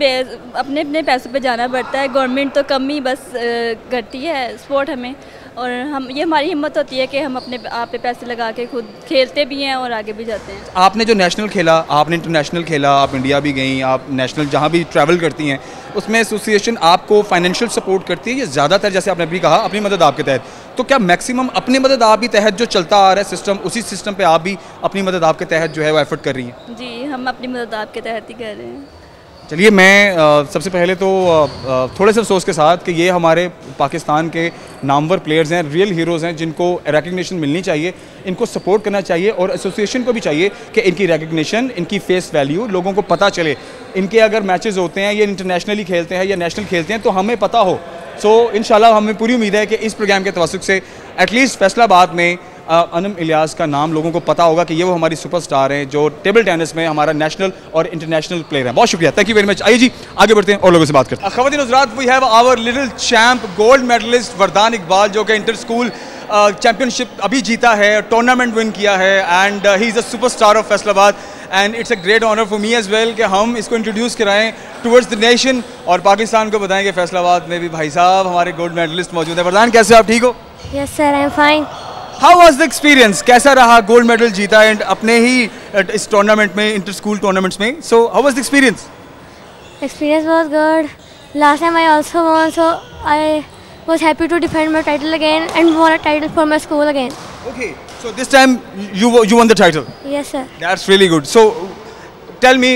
अपने अपने पैसों पे जाना पड़ता है, गवर्नमेंट तो कम ही बस करती है स्पोर्ट हमें, और हम ये हमारी हिम्मत होती है कि हम अपने आप पे पैसे लगा के खुद खेलते भी हैं और आगे भी जाते हैं। आपने जो नेशनल खेला, आपने इंटरनेशनल खेला, आप इंडिया भी गई, आप नेशनल जहाँ भी ट्रैवल करती हैं, उसमें एसोसिएशन आपको फाइनेंशियल सपोर्ट करती है या ज़्यादातर, जैसे आपने भी कहा, अपनी मदद आपके तहत, तो क्या मैक्सिमम अपनी मदद आप भी तहत जो चलता आ रहा है सिस्टम, उसी सिस्टम पर आप भी अपनी मदद आपके तहत जो है वो एफर्ट कर रही हैं? जी, हम अपनी मदद आपके तहत ही कर रहे हैं। चलिए मैं आ, सबसे पहले तो आ, थोड़े से अफसोस के साथ कि ये हमारे पाकिस्तान के नामवर प्लेयर्स हैं, रियल हीरोज़ हैं, जिनको रिकग्निशन मिलनी चाहिए, इनको सपोर्ट करना चाहिए और एसोसिएशन को भी चाहिए कि इनकी रिकग्निशन, इनकी फेस वैल्यू लोगों को पता चले। इनके अगर मैचेस होते हैं, ये इंटरनेशनली खेलते हैं या नेशनल खेलते हैं, तो हमें पता हो। सो इंशाल्लाह हमें पूरी उम्मीद है कि इस प्रोग्राम के तवसुक से एटलीस्ट फैसलाबाद में अनम इलियास का नाम लोगों को पता होगा कि ये वो हमारी सुपरस्टार हैं जो टेबल टेनिस में हमारा नेशनल और इंटरनेशनल प्लेयर हैं। बहुत शुक्रिया, थैंक यू वेरी मच। आइए जी आगे बढ़ते हैं और लोगों से बात करते हैं। ख़वातीन हज़रात, we have our little champ gold medalist Wardan Iqbal, जो कि इंटर स्कूल चैम्पियनशिप अभी जीता है, टूर्नामेंट विन किया है, and he is a superstar of Faisalabad and it's a great honour for me as well कि हम इसको इंट्रोड्यूस कराएं टुवर्ड्स द नेशन और पाकिस्तान को बताएं कि फैसलाबाद में भी भाई साहब हमारे गोल्ड मेडलिस्ट मौजूद हैं। वरदान कैसे आप, ठीक हो? Yes sir, I am fine. How was the experience, कैसा रहा? गोल्ड मेडल जीता एंड अपने ही इस टूर्नामेंट में, इंटर स्कूल टूर्नामेंट्स में, so how was the experience? Experience was good, last time I also won, so I was happy to defend my title again and won a title for my school again. Okay, so this time you you won the title. Yes sir. That's really good. So tell me,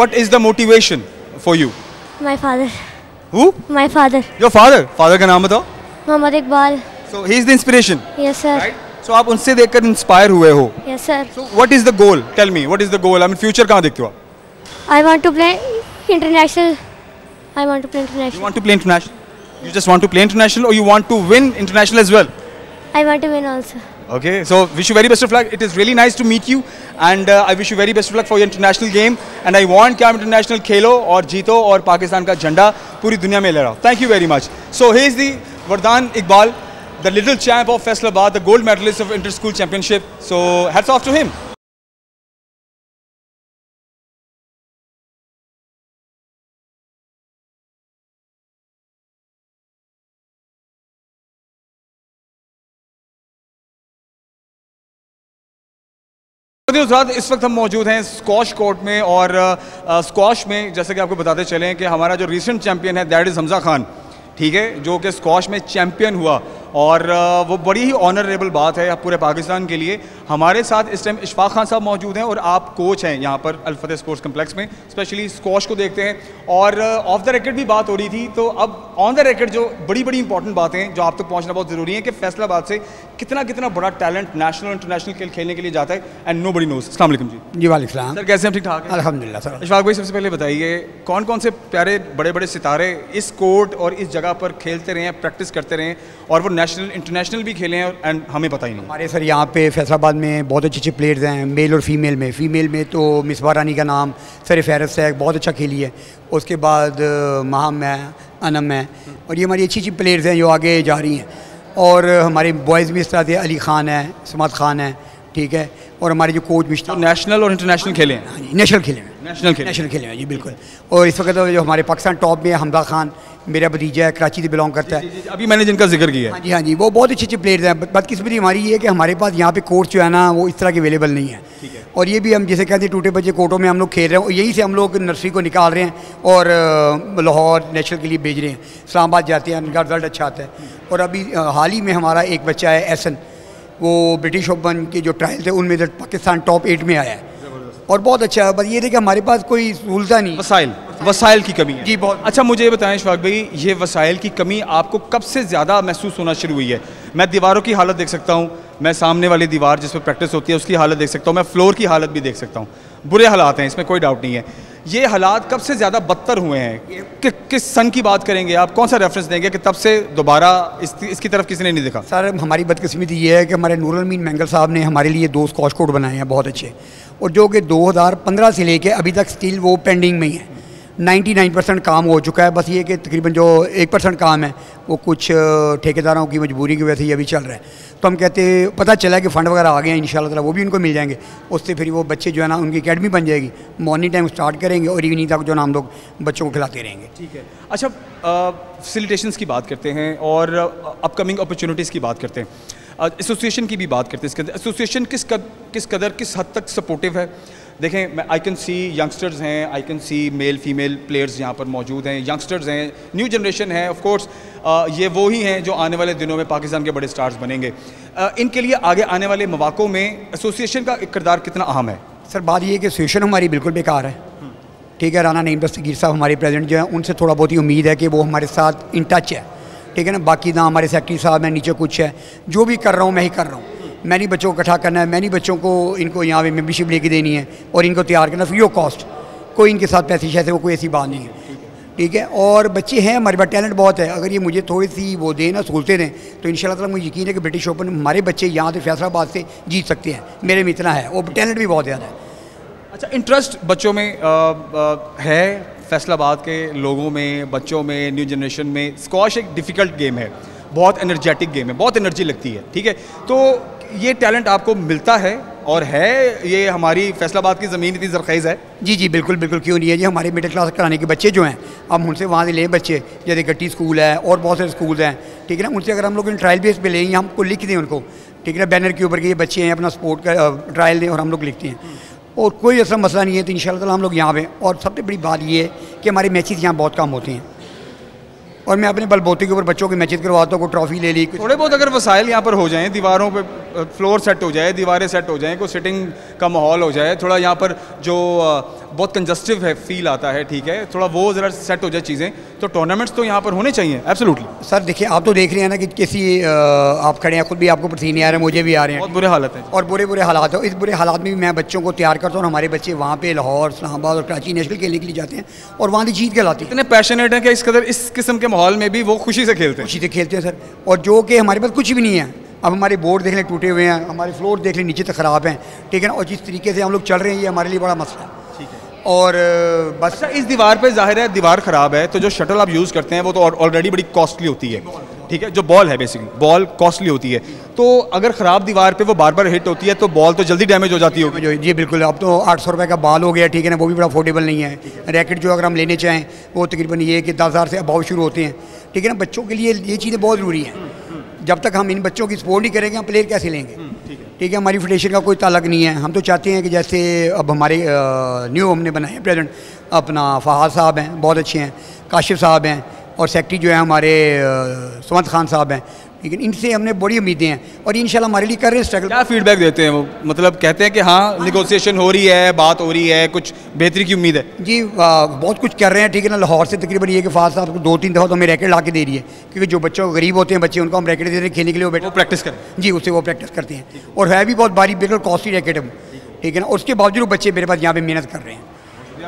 what is the motivation for you? My father. Who? My father. Your father? Father का नाम बताओ. Muhammad Iqbal. So he is the inspiration. Yes sir. Right? So आप उनसे देखकर inspire हुए हो. Yes sir. So what is the goal? Tell me, what is the goal? I mean future कहाँ देखते हो आप? I want to play international. I want to play international. You want to play international? You just want to play international or you want to win international as well? I want to win also. Okay, so wish you very best of luck. It is really nice to meet you and uh, I wish you very best of luck for your international game and I want ki aap international khelo aur jeeto aur Pakistan ka jhanda puri duniya mein lehrao. Thank you very much. So here is the Vardan Iqbal, the little champ of Faisalabad, the gold medalist of inter school championship. So hats off to him. इस वक्त हम मौजूद हैं squash court में और squash में जैसे कि आपको बताते चलें कि हमारा जो रिसेंट चैंपियन है दैट इज़ हमजा खान, ठीक है, जो कि स्कॉश में चैंपियन हुआ और आ, वो बड़ी ही ऑनरेबल बात है पूरे पाकिस्तान के लिए। हमारे साथ इस टाइम इशफाक खान साहब मौजूद हैं और आप कोच हैं यहाँ पर अल्फत स्पोर्ट्स कम्प्लेक्स में, स्पेशली स्कॉश को देखते हैं और ऑफ द रिकॉर्ड भी बात हो रही थी, तो अब ऑन द रिकॉर्ड जो बड़ी बड़ी इंपॉर्टेंट बातें हैं जो आप तक पहुँचना बहुत ज़रूरी है कि फैसलाबाद से कितना कितना बड़ा टैलेंट नेशनल इंटरनेशनल खेल खेलने के लिए जाता है एंड नो बड़ी नोज। अस्सलाम वालेकुम जी। जी वालेकुम सलाम। सर कैसे हैं? ठीक ठाक, अल्हम्दुलिल्लाह। सर इशफाक भाई सबसे पहले बताइए कौन कौन से प्यारे बड़े बड़े सितारे इस कोर्ट और इस जगह पर खेलते रहे हैं, प्रैक्टिस करते रहे हैं और वो नेशनल इंटरनेशनल भी खेले हैं एंड हमें पता ही नहीं। हमारे सर यहाँ पे फैसलाबाद में बहुत अच्छे अच्छे प्लेयर्स हैं मेल और फीमेल में। फीमेल में तो मिसबा रानी का नाम सर फहरस्त है, बहुत अच्छा खेली है। उसके बाद महम है, अनम है और ये हमारी अच्छी अच्छी प्लेयर्स हैं जो आगे जा रही हैं। और हमारे बॉयज़ में इस तरह से अली खान है, समात खान है, ठीक है, और हमारे जो कोच मिश्रा, नेशनल और इंटरनेशनल खेले हैं। हाँ जी, नेशनल खेले हैं, नेशनल खेले नेशनल खेले हैं जी, बिल्कुल। और इस वक्त जो हमारे पाकिस्तान टॉप में हमदा खान, मेरा भतीजा है, कराची से बिलोंग करता जी, है जी, जी, अभी मैंने जिनका जिक्र किया है। हाँ जी हाँ जी, वो बहुत अच्छे अच्छे प्लेयर्स हैं। बदकिस्मती हमारी ये है कि हमारे पास यहाँ पे कोर्स जो है ना वो इस तरह के अवेलेबल नहीं है, ठीक है। और ये भी हम जैसे कहते हैं टूटे बजे कोर्टों में हम लोग खेल रहे हैं और यहीं से हम लोग नर्सरी को निकाल रहे हैं और लाहौर नेशनल के लिए भेज रहे हैं, इस्लामाबाद जाते हैं, उनका रिजल्ट अच्छा आता है। और अभी हाल ही में हमारा एक बच्चा है एहसन, वो ब्रिटिश ओपन के जो ट्रायल थे उनमें से पाकिस्तान टॉप एट में आया है और बहुत अच्छा है। बस ये देखिए हमारे पास कोई सहूलता नहीं, वसाइल वसाइल की कमी है जी बहुत। अच्छा मुझे बताएं इशफाक भाई, ये वसाइल की कमी आपको कब से ज़्यादा महसूस होना शुरू हुई है? मैं दीवारों की हालत देख सकता हूँ, मैं सामने वाली दीवार जिस पर प्रैक्टिस होती है उसकी हालत देख सकता हूँ, मैं फ्लोर की हालत भी देख सकता हूँ, बुरे हालात हैं, इसमें कोई डाउट नहीं है। ये हालात कब से ज़्यादा बदतर हुए हैं, कि किस सन की बात करेंगे आप, कौन सा रेफरेंस देंगे कि तब से दोबारा इस, इसकी तरफ किसी ने नहीं देखा? सर हमारी बदकिस्मती ये है कि हमारे नूर अमीन मंगल साहब ने हमारे लिए दो स्कॉश कोर्ट बनाए हैं बहुत अच्छे, और जो कि दो हज़ार पंद्रह से लेके अभी तक स्टिल वो पेंडिंग में ही है। निन्यानवे परसेंट काम हो चुका है, बस ये कि तकरीबन जो एक परसेंट काम है वो कुछ ठेकेदारों की मजबूरी की वजह से ये अभी चल रहा है। तो हम कहते पता चला कि फ़ंड वगैरह आ गए हैं, इंशाल्लाह वो भी उनको मिल जाएंगे, उससे फिर वो बच्चे जो है ना उनकी अकेडमी बन जाएगी, मॉर्निंग टाइम स्टार्ट करेंगे और इवनिंग तक जो ना हम लोग बच्चों को खिलाते रहेंगे, ठीक है। अच्छा फैसिलिटेशंस की बात करते हैं और अपकमिंग अपॉर्चुनिटीज़ की बात करते हैं, एसोसिएशन की भी बात करते हैं। इसके अंदर एसोसिएशन किस कद, किस कदर किस हद तक सपोर्टिव है? देखें मैं आई कैन सी यंगस्टर्स हैं, I can see male female players यहाँ पर मौजूद हैं, यंगस्टर्स हैं, न्यू जनरेशन है, ऑफ कोर्स ये वो ही हैं जो आने वाले दिनों में पाकिस्तान के बड़े स्टार्स बनेंगे। आ, इनके लिए आगे आने वाले मौक़ों में एसोसिएशन का किरदार कितना अहम है? सर बात ये है कि एसोसिएशन हमारी बिल्कुल बेकार है, ठीक है। राना नमदस्तगीर साहब हमारे प्रेसिडेंट जो हैं, उनसे थोड़ा बहुत ही उम्मीद है कि वो हमारे साथ इन टच है, ठीक है ना। बाकी ना हमारे सेक्रेटरी साहब हैं, नीचे कुछ है, जो भी कर रहा हूँ मैं ही कर रहा हूँ। मैंने बच्चों को इकट्ठा करना है, मैंने बच्चों को इनको यहाँ पर मेम्बरशिप लेके देनी है और इनको तैयार करना फ्री ऑफ कॉस्ट। कोई इनके साथ पैसे शैसे वो कोई ऐसी बात नहीं है, ठीक है। और बच्चे हैं हमारे पास, टैलेंट बहुत है। अगर ये मुझे थोड़ी सी वो दें ना, सहूलतें दें, तो इंशाल्लाह ताला मुझे यकीन है कि ब्रिटिश ओपन हमारे बच्चे यहाँ से फैसलाबाद से जीत सकते हैं। मेरे में इतना है और टैलेंट भी बहुत ज़्यादा है। अच्छा, इंटरेस्ट बच्चों में आ, आ, है फैसलाबाद के लोगों में, बच्चों में, न्यू जनरेशन में। स्कॉश एक डिफ़िकल्ट गेम है, बहुत एनर्जेटिक गेम है, बहुत एनर्जी लगती है, ठीक है। तो ये टैलेंट आपको मिलता है और है, ये हमारी फैसलाबाद की ज़मीन इतनी ज़रख़ेज़ है। जी जी बिल्कुल बिल्कुल, क्यों नहीं है जी। हमारे मिडिल क्लास कराने के बच्चे जो हैं, हम उनसे वहाँ से लें बच्चे, जैसे गट्टी स्कूल है और बहुत सारे स्कूल हैं, ठीक है ना। उनसे अगर हम लोग ट्रायल बेस पे लेंगे, हमको लिख दें उनको, ठीक है, बैनर के ऊपर कि ये बच्चे हैं, अपना स्पोर्ट का ट्रायल दें और हम लोग लिखते हैं, और कोई ऐसा मसला नहीं है। तो इंशाल्लाह हम लोग यहाँ पर, और सबसे बड़ी बात ये है कि हमारे मैचेज़ यहाँ बहुत कम होते हैं और मैं अपने बलबोते के ऊपर बच्चों के मैचेस करवाता हूँ। ट्रॉफी ले ली, थोड़े बहुत अगर वसाइल यहाँ पर हो जाएँ, दीवारों पे फ्लोर सेट हो जाए, दीवारें सेट हो जाएँ, कोई सिटिंग का माहौल हो जाए, थोड़ा यहाँ पर जो बहुत कंजस्टिव है फील आता है, ठीक है, थोड़ा वो ज़रा सेट हो जाए चीज़ें, तो टूर्नामेंट्स तो यहाँ पर होने चाहिए। एब्सोल्युटली सर, देखिए आप तो देख रहे हैं ना कि किसी आप खड़े हैं, खुद भी आपको पसीने आ रहे हैं, मुझे भी आ रहे हैं, बहुत बुरे हालत है और बुरे बुरे हालात हो। इस बुरे हालात में भी मैं बच्चों को तैयार करता हूँ। हमारे बच्चे वहाँ पर लाहौर, इस्लामाबाद और कराची नेशनल खेलने के लिए जाते हैं और वहाँ से जीत के लाते हैं। इतने पैशनेट हैं कि इस कदर इस किस्म के माहौल में भी वो खुशी से खेलते हैं, खुशी से खेलते हैं सर। और जो कि हमारे पास कुछ भी नहीं है, अब हमारे बोर्ड देख लें टूटे हुए हैं, हमारे फ्लोर देख लें नीचे तो ख़राब हैं, ठीक है ना। और जिस तरीके से हम लोग चल रहे हैं, ये हमारे लिए बड़ा मसला है, ठीक है। और बस अच्छा, इस दीवार पे ज़ाहिर है दीवार ख़राब है, तो जो शटल आप यूज़ करते हैं वो तो ऑलरेडी बड़ी कॉस्टली होती है, ठीक है। जो बॉल है बेसिकली बॉल कॉस्टली होती है, तो अगर ख़राब दीवार पे वो बार बार हिट होती है तो बॉल तो जल्दी डैमेज हो जाती होगी। जी बिल्कुल, अब तो आठ सौ रुपये का बॉल हो गया, ठीक है ना, वो भी बड़ा अफोर्डेबल नहीं है। रैकेट जो अगर हम लेने चाहें वो तकरीबन ये कि दस हज़ार से अबाव शुरू होते हैं, ठीक है ना। बच्चों के लिए ये चीज़ें बहुत ज़रूरी हैं। जब तक हम इन बच्चों की सपोर्ट नहीं करेंगे, हम प्लेयर कैसे लेंगे, ठीक है, ठीक है। हमारी फेडरेशन का कोई ताल्लुक नहीं है। हम तो चाहते हैं कि जैसे अब हमारे न्यू हमने बनाए हैं प्रेजेंट, अपना फहाद साहब हैं, बहुत अच्छे हैं, काशिफ साहब हैं, और सेक्रेटरी जो है हमारे सुवंत खान साहब हैं, लेकिन इनसे हमने बड़ी उम्मीदें हैं और इंशाल्लाह हमारे लिए कर रहे हैं स्ट्रगल। क्या फीडबैक देते हैं वो, मतलब कहते हैं कि हाँ निगोशिएशन हो रही है, बात हो रही है, कुछ बेहतरी की उम्मीद है? जी आ, बहुत कुछ कर रहे हैं, ठीक है ना। लाहौर से तकरीबन ये कि फाज साहब दो तीन दफ़ा तो हमें रैकेट ला के दे रही है, क्योंकि जो बच्चों गरीब होते हैं बच्चे, उनको हम रैकेट दे रहे हैं खेलने के लिए, वो बेटा प्रैक्टिस करें जी, उससे वो प्रैक्टिस करते हैं। और है भी बहुत भारी, बिल्कुल कॉस्टली रैकेट है, ठीक है ना। उसके बावजूद बच्चे मेरे पास यहाँ पर मेहनत कर रहे हैं।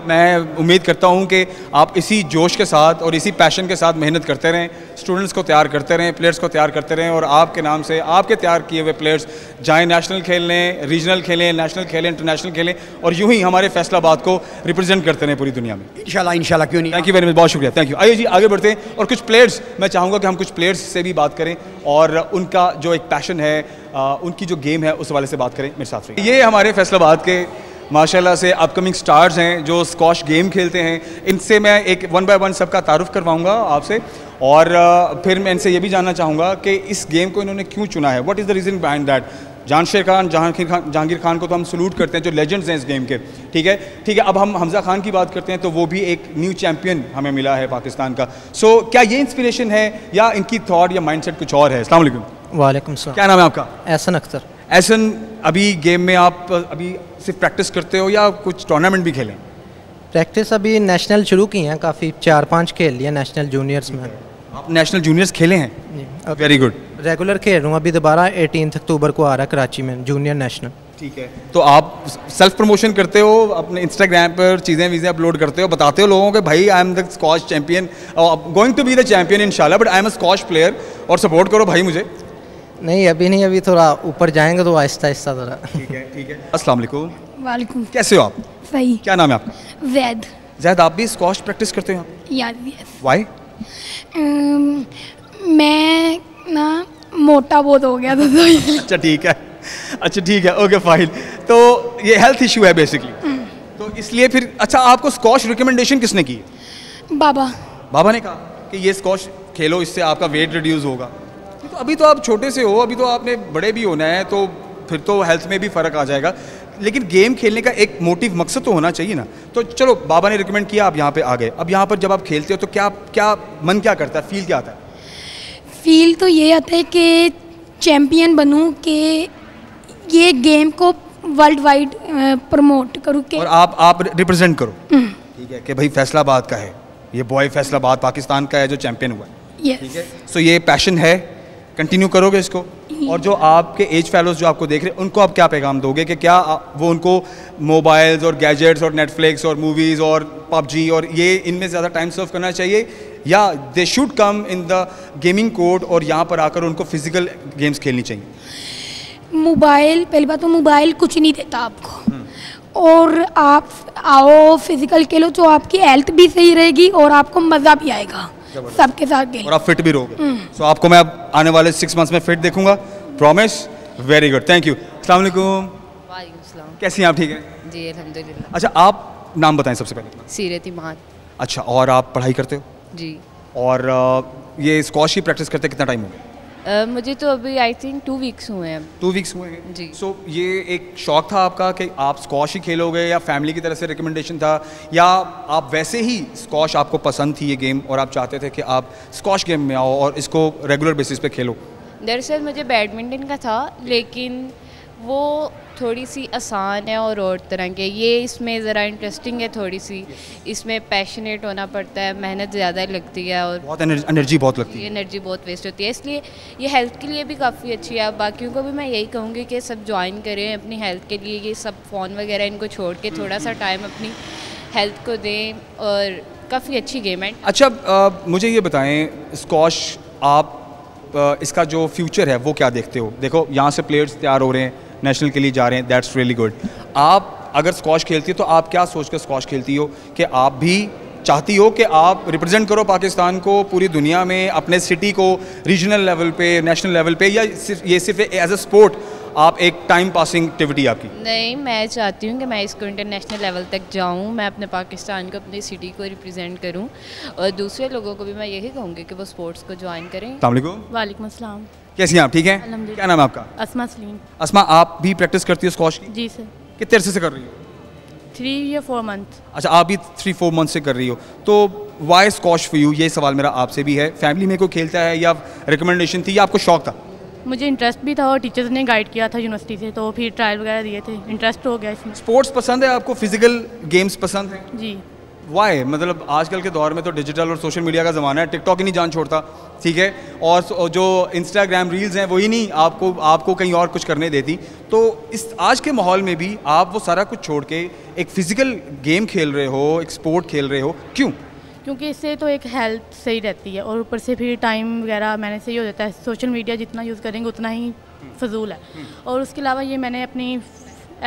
मैं उम्मीद करता हूं कि आप इसी जोश के साथ और इसी पैशन के साथ मेहनत करते रहें, स्टूडेंट्स को तैयार करते रहें, प्लेयर्स को तैयार करते रहें, और आपके नाम से आपके तैयार किए हुए प्लेयर्स जाएं नेशनल खेलने, रीजनल खेलें, नेशनल खेलें, इंटरनेशनल खेलें, और यूं ही हमारे फैसलाबाद को रिप्रेजेंट करते रहें पूरी दुनिया में, इंशाल्लाह इंशाल्लाह, क्यों नहीं। थैंक यू वेरी मच, बहुत शुक्रिया, थैंक यू। आइए जी आगे बढ़ते हैं, और कुछ प्लेयर्स, मैं चाहूँगा कि हम कुछ प्लेयर्स से भी बात करें और उनका जो एक पैशन है, उनकी जो गेम है, उस वाले से बात करें मेरे साथ। ये हमारे फैसलाबाद के माशाल्लाह से अपकमिंग स्टार्स हैं जो स्कॉश गेम खेलते हैं। इनसे मैं एक वन बाय वन सबका तारुफ करवाऊंगा आपसे, और फिर मैं इनसे ये भी जानना चाहूँगा कि इस गेम को इन्होंने क्यों चुना है, what is the reason behind that. Jahangir Khan Jahangir Khan Jahangir Khan को तो हम सलूट करते हैं, जो लेजेंड्स हैं इस गेम के, ठीक है ठीक है। अब हम हमजा खान की बात करते हैं, तो वो भी एक न्यू चैम्पियन हमें मिला है पाकिस्तान का। सो so, क्या ये इंस्पिरेशन है या इनकी थॉट या माइंडसेट कुछ और है? अस्सलाम वालेकुम। वालेकुम सलाम। क्या नाम है आपका? अहसन अख्तर। अहसन, अभी गेम में आप अभी सिर्फ प्रैक्टिस करते हो या कुछ टूर्नामेंट भी खेलें? प्रैक्टिस अभी नेशनल शुरू की हैं, काफ़ी चार पांच खेल लिए नेशनल जूनियर्स में। आप नेशनल जूनियर्स खेले हैं? Very good. रेगुलर खेल रहा हूँ, अभी दोबारा अठारह अक्टूबर को आ रहा है कराची में जूनियर नेशनल, ठीक है। तो आप सेल्फ प्रमोशन करते हो, अपने इंस्टाग्राम पर चीज़ें वीज़ें अपलोड करते हो, बताते हो लोगों को भाई I am the squash champion, going to be the champion इंशाल्लाह, but I am a squash player और सपोर्ट करो भाई मुझे। नहीं अभी नहीं, अभी थोड़ा ऊपर जाएंगे तो आहिस्ता आहिस्ता ज़रा, ठीक है ठीक है। अस्सलाम वालेकुम। वालेकुम। कैसे हो आप? सही। क्या नाम है आपका? जैद। जैद, आप भी स्कॉश प्रैक्टिस करते हो? याद। वाई? मैं ना मोटा बहुत हो गया था तो अच्छा ठीक है, अच्छा ठीक है, ओके फाइन। तो ये हेल्थ इशू है बेसिकली, तो इसलिए फिर। अच्छा, आपको स्कॉश रिकमेंडेशन किसने की? बाबा। बाबा ने कहा कि ये स्कॉश खेलो, इससे आपका वेट रिड्यूज़ होगा। तो अभी तो आप छोटे से हो, अभी तो आपने बड़े भी होना है, तो फिर तो हेल्थ में भी फ़र्क आ जाएगा, लेकिन गेम खेलने का एक मोटिव मकसद तो होना चाहिए ना। तो चलो बाबा ने रिकमेंड किया, आप यहाँ पे आ गए। अब यहाँ पर जब आप खेलते हो तो क्या क्या मन क्या करता है, फील क्या आता है? फील तो ये आता है कि चैम्पियन बनूँ, कि ये गेम को वर्ल्ड वाइड प्रमोट करूँ, और आप आप रिप्रेजेंट करो। ठीक है कि भाई फैसलाबाद का है ये बॉय, फैसलाबाद पाकिस्तान का है जो चैम्पियन हुआ है, ठीक है। सो ये पैशन है, कंटिन्यू करोगे इसको। और जो आपके एज फेलोज जो आपको देख रहे हैं उनको आप क्या पैगाम दोगे कि क्या वो उनको मोबाइल्स और गैजेट्स और नेटफ्लिक्स और मूवीज़ और पबजी और ये इनमें ज़्यादा टाइम सर्व करना चाहिए, या they should come in the gaming court और यहाँ पर आकर उनको फिजिकल गेम्स खेलनी चाहिए? मोबाइल, पहली बात तो मोबाइल कुछ नहीं देता आपको, और आप आओ फिजिकल खेलो तो आपकी हेल्थ भी सही रहेगी और आपको मज़ा भी आएगा सबके साथ, और आप फिट भी रहोगे। सो so, आपको मैं आप आने वाले सिक्स मंथ्स में फिट देखूंगा, promise. Very good, thank you. अस्सलाम वालेकुम। वालेकुम सलाम। कैसी हैं आप? ठीक है जी, अल्हम्दुलिल्लाह। अच्छा, आप नाम बताएं सबसे पहले। सीरत इमान। अच्छा, और आप पढ़ाई करते हो जी, और ये स्कॉश की प्रैक्टिस करते कितना टाइम हो गया? मुझे तो अभी आई थिंक टू वीक्स हुए हैं। टू वीक्स हुए हैं जी। सो ये एक शौक़ था आपका कि आप स्कॉश ही खेलोगे, या फैमिली की तरफ से रिकमेंडेशन था, या आप वैसे ही स्कॉश आपको पसंद थी ये गेम और आप चाहते थे कि आप स्कॉश गेम में आओ और इसको रेगुलर बेसिस पे खेलो? दरअसल मुझे बैडमिंटन का था, लेकिन वो थोड़ी सी आसान है और और तरह के, ये इसमें ज़रा इंटरेस्टिंग है थोड़ी सी, इसमें पैशनेट होना पड़ता है, मेहनत ज़्यादा लगती है और बहुत एनर्जी बहुत लगती है, एनर्जी बहुत वेस्ट होती है, इसलिए ये हेल्थ के लिए भी काफ़ी अच्छी है। बाकियों को भी मैं यही कहूँगी कि सब ज्वाइन करें अपनी हेल्थ के लिए, ये सब फ़ोन वगैरह इनको छोड़ के थोड़ा सा टाइम अपनी हेल्थ को दें, और काफ़ी अच्छी गेम है। अच्छा, आ, मुझे ये बताएँ, स्कॉश आप इसका जो फ्यूचर है वो क्या देखते हो? देखो यहाँ से प्लेयर्स तैयार हो रहे हैं, नेशनल के लिए जा रहे हैं, दैट्स रियली गुड। आप अगर स्कॉश खेलती हो तो आप क्या सोच कर स्कॉश खेलती हो कि आप भी चाहती हो कि आप रिप्रेजेंट करो पाकिस्तान को पूरी दुनिया में, अपने सिटी को रीजनल लेवल पे, नेशनल लेवल पे, या सिर्फ ये सिर्फ एज अ स्पोर्ट आप एक टाइम पासिंग एक्टिविटी आपकी? नहीं, मैं चाहती हूँ कि मैं इसको इंटरनेशनल लेवल तक जाऊँ, मैं अपने पाकिस्तान को, अपनी सिटी को रिप्रेजेंट करूँ, और दूसरे लोगों को भी मैं यही कहूँगी कि वो स्पोर्ट्स को ज्वाइन करें। वालेकुम अस्सलाम। कैसी हैं आप? ठीक हैं। क्या नाम है आपका? अस्मा सलीम। अस्मा, आप भी प्रैक्टिस करती हो स्कॉश की? जी सर। कितने अरसे से कर रही हो? थ्री या फोर मंथ। अच्छा, आप भी थ्री फोर मंथ से कर रही हो, तो वाई स्कॉश फॉर यू? ये सवाल मेरा आपसे भी है। फैमिली में कोई खेलता है, या रिकमेंडेशन थी, या आपको शौक था? मुझे इंटरेस्ट भी था, और टीचर्स ने गाइड किया था यूनिवर्सिटी से, तो फिर ट्रायल वगैरह दिए थे, इंटरेस्ट हो गया इसमें। स्पोर्ट्स पसंद है आपको, फिजिकल गेम्स पसंद है जी। वाई? मतलब आजकल के दौर में तो डिजिटल और सोशल मीडिया का ज़माना है, टिकटॉक ही नहीं जान छोड़ता, ठीक है, और जो इंस्टाग्राम रील्स हैं वही नहीं आपको आपको कहीं और कुछ करने देती, तो इस आज के माहौल में भी आप वो सारा कुछ छोड़ के एक फ़िज़िकल गेम खेल रहे हो, एक स्पोर्ट खेल रहे हो, क्यों? क्योंकि इससे तो एक हेल्थ सही रहती है, और ऊपर से फिर टाइम वगैरह मैंने सही हो जाता है, सोशल मीडिया जितना यूज़ करेंगे उतना ही फजूल है। और उसके अलावा ये मैंने अपनी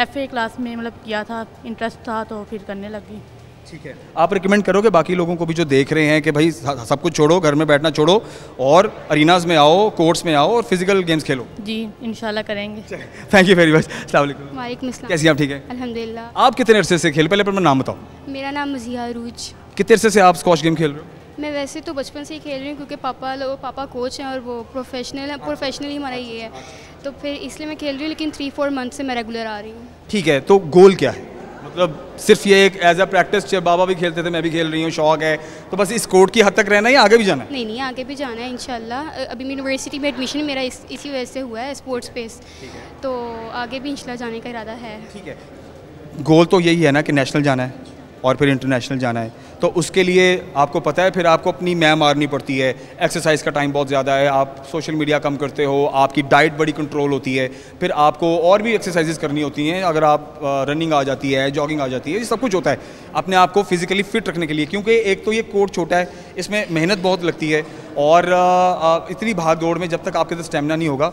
एफ ए क्लास में मतलब किया था, इंटरेस्ट था तो फिर करने लगी। ठीक है, आप रिकमेंड करोगे बाकी लोगों को भी जो देख रहे हैं कि भाई सब कुछ छोड़ो, घर में बैठना छोड़ो, और अरीनाज में आओ, कोर्ट्स में आओ, और फिजिकल गेम्स खेलो? जी, इंशाल्लाह करेंगे। Thank you very much. अस्सलाम वालेकुम। कैसी आप? ठीक है, अल्हम्दुलिल्लाह। आप कितने अरसे से खेल, पहले अपना नाम बताओ। मेरा नाम मज़िया रूज। कितने अरसे से आप स्कॉश गेम खेल रहे हो? मैं वैसे तो बचपन से ही खेल रही हूँ, क्योंकि पापा लोग पापा कोच हैं और वो प्रोफेशनल हैं, प्रोफेशनल ही हमारा ये है, तो फिर इसलिए मैं खेल रही हूँ, लेकिन थ्री फोर मंथ से मैं रेगुलर आ रही हूँ। ठीक है, तो गोल क्या है? मतलब सिर्फ ये एक एज अ प्रैक्टिस, बाबा भी खेलते थे, मैं भी खेल रही हूँ, शौक है, तो बस इस कोर्ट की हद तक रहना है या आगे भी जाना है? नहीं नहीं, आगे भी जाना है इंशाल्लाह। अभी यूनिवर्सिटी में एडमिशन मेरा इस, इसी वजह से हुआ है, स्पोर्ट्स स्पेस, तो आगे भी इंशाल्लाह जाने का इरादा है। ठीक है, गोल तो यही है ना कि नेशनल जाना है और फिर इंटरनेशनल जाना है, तो उसके लिए आपको पता है फिर आपको अपनी मैं मारनी पड़ती है, एक्सरसाइज का टाइम बहुत ज़्यादा है, आप सोशल मीडिया कम करते हो, आपकी डाइट बड़ी कंट्रोल होती है, फिर आपको और भी एक्सरसाइजेज करनी होती हैं, अगर आप रनिंग आ जाती है, जॉगिंग आ जाती है, ये सब कुछ होता है अपने आप को फिजिकली फिट रखने के लिए, क्योंकि एक तो ये कोर्ट छोटा है, इसमें मेहनत बहुत लगती है, और इतनी भाग दौड़ में जब तक आपके अंदर स्टेमिना नहीं होगा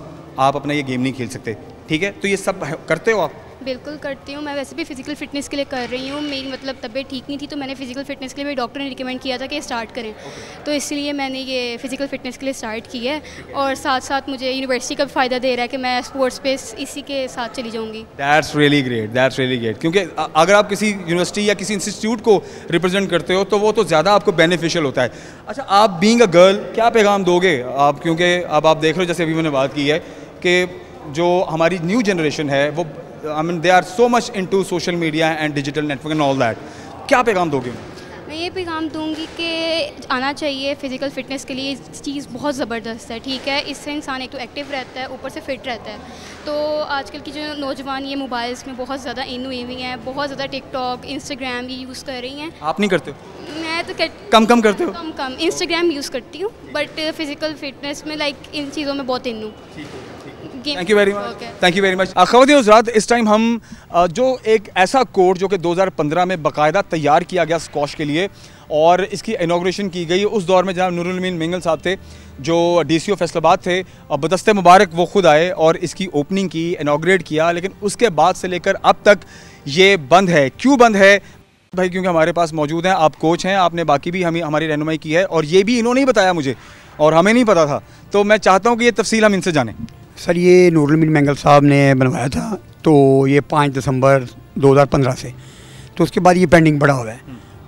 आप अपना ये गेम नहीं खेल सकते। ठीक है, तो ये सब करते हो आप? बिल्कुल करती हूँ, मैं वैसे भी फिजिकल फिटनेस के लिए कर रही हूँ, मेरी मतलब तबीयत ठीक नहीं थी, तो मैंने फिजिकल फिटनेस के लिए भी डॉक्टर ने रिकमेंड किया था कि स्टार्ट करें, okay. तो इसलिए मैंने ये फिजिकल फिटनेस के लिए स्टार्ट की है, okay. और साथ साथ मुझे यूनिवर्सिटी का भी फ़ायदा दे रहा है कि मैं स्पोर्ट्स स्पेस इसी के साथ चली जाऊँगी। That's really great, that's really great, क्योंकि अगर आप किसी यूनिवर्सिटी या किसी इंस्टीट्यूट को रिप्रेजेंट करते हो तो वो तो ज़्यादा आपको बेनिफिशियल होता है। अच्छा, आप बीइंग अ गर्ल क्या पैगाम दोगे आप, क्योंकि अब आप देख रहे हो जैसे अभी मैंने बात की है कि जो हमारी न्यू जनरेशन है वो I mean they are so much into social media and digital network and all that. क्या पैगाम दोगे? मैं ये पैगाम दूंगी कि आना चाहिए फ़िज़िकल फ़िटनेस के लिए। इस चीज़ बहुत ज़बरदस्त है, ठीक है, इससे इंसान एक तो एक्टिव रहता है, ऊपर से फ़िट रहता है। तो आजकल की जो नौजवान ये मोबाइल्स में बहुत ज़्यादा इन हुई हुई हैं, बहुत ज़्यादा टिकटॉक इंस्टाग्राम ये यूज़ कर रही हैं। आप नहीं करते हो? मैं तो कर... कम कम करते हो? कम कम इंस्टाग्राम यूज़ करती हूँ, बट फ़िज़िकल फ़िटनेस में लाइक इन चीज़ों में बहुत इन हूँ। Thank you very much, thank you very much. ख़वातीन हज़रात, इस टाइम हम जो एक ऐसा कोर्ट जो कि दो हज़ार पंद्रह में बाकायदा तैयार किया गया स्कॉश के लिए और इसकी इनाग्रेशन की गई, उस दौर में जहाँ नूर अमीन मंगल साहब थे जो डीसीओ फैसलाबाद थे, बदस्ते मुबारक वो खुद आए और इसकी ओपनिंग की, इनाग्रेट किया। लेकिन उसके बाद से लेकर अब तक ये बंद है। क्यों बंद है भाई? क्योंकि हमारे पास मौजूद हैं, आप कोच हैं, आपने बाकी भी हमें हमारी रहनुमाई की है और ये भी इन्होंने ही बताया मुझे और हमें नहीं पता था, तो मैं चाहता हूँ कि ये तफसील हम इनसे जानें। सर, ये नूर अमीन मंगल साहब ने बनवाया था, तो ये पाँच दिसंबर दो हज़ार पंद्रह से, तो उसके बाद ये पेंडिंग पड़ा हुआ है।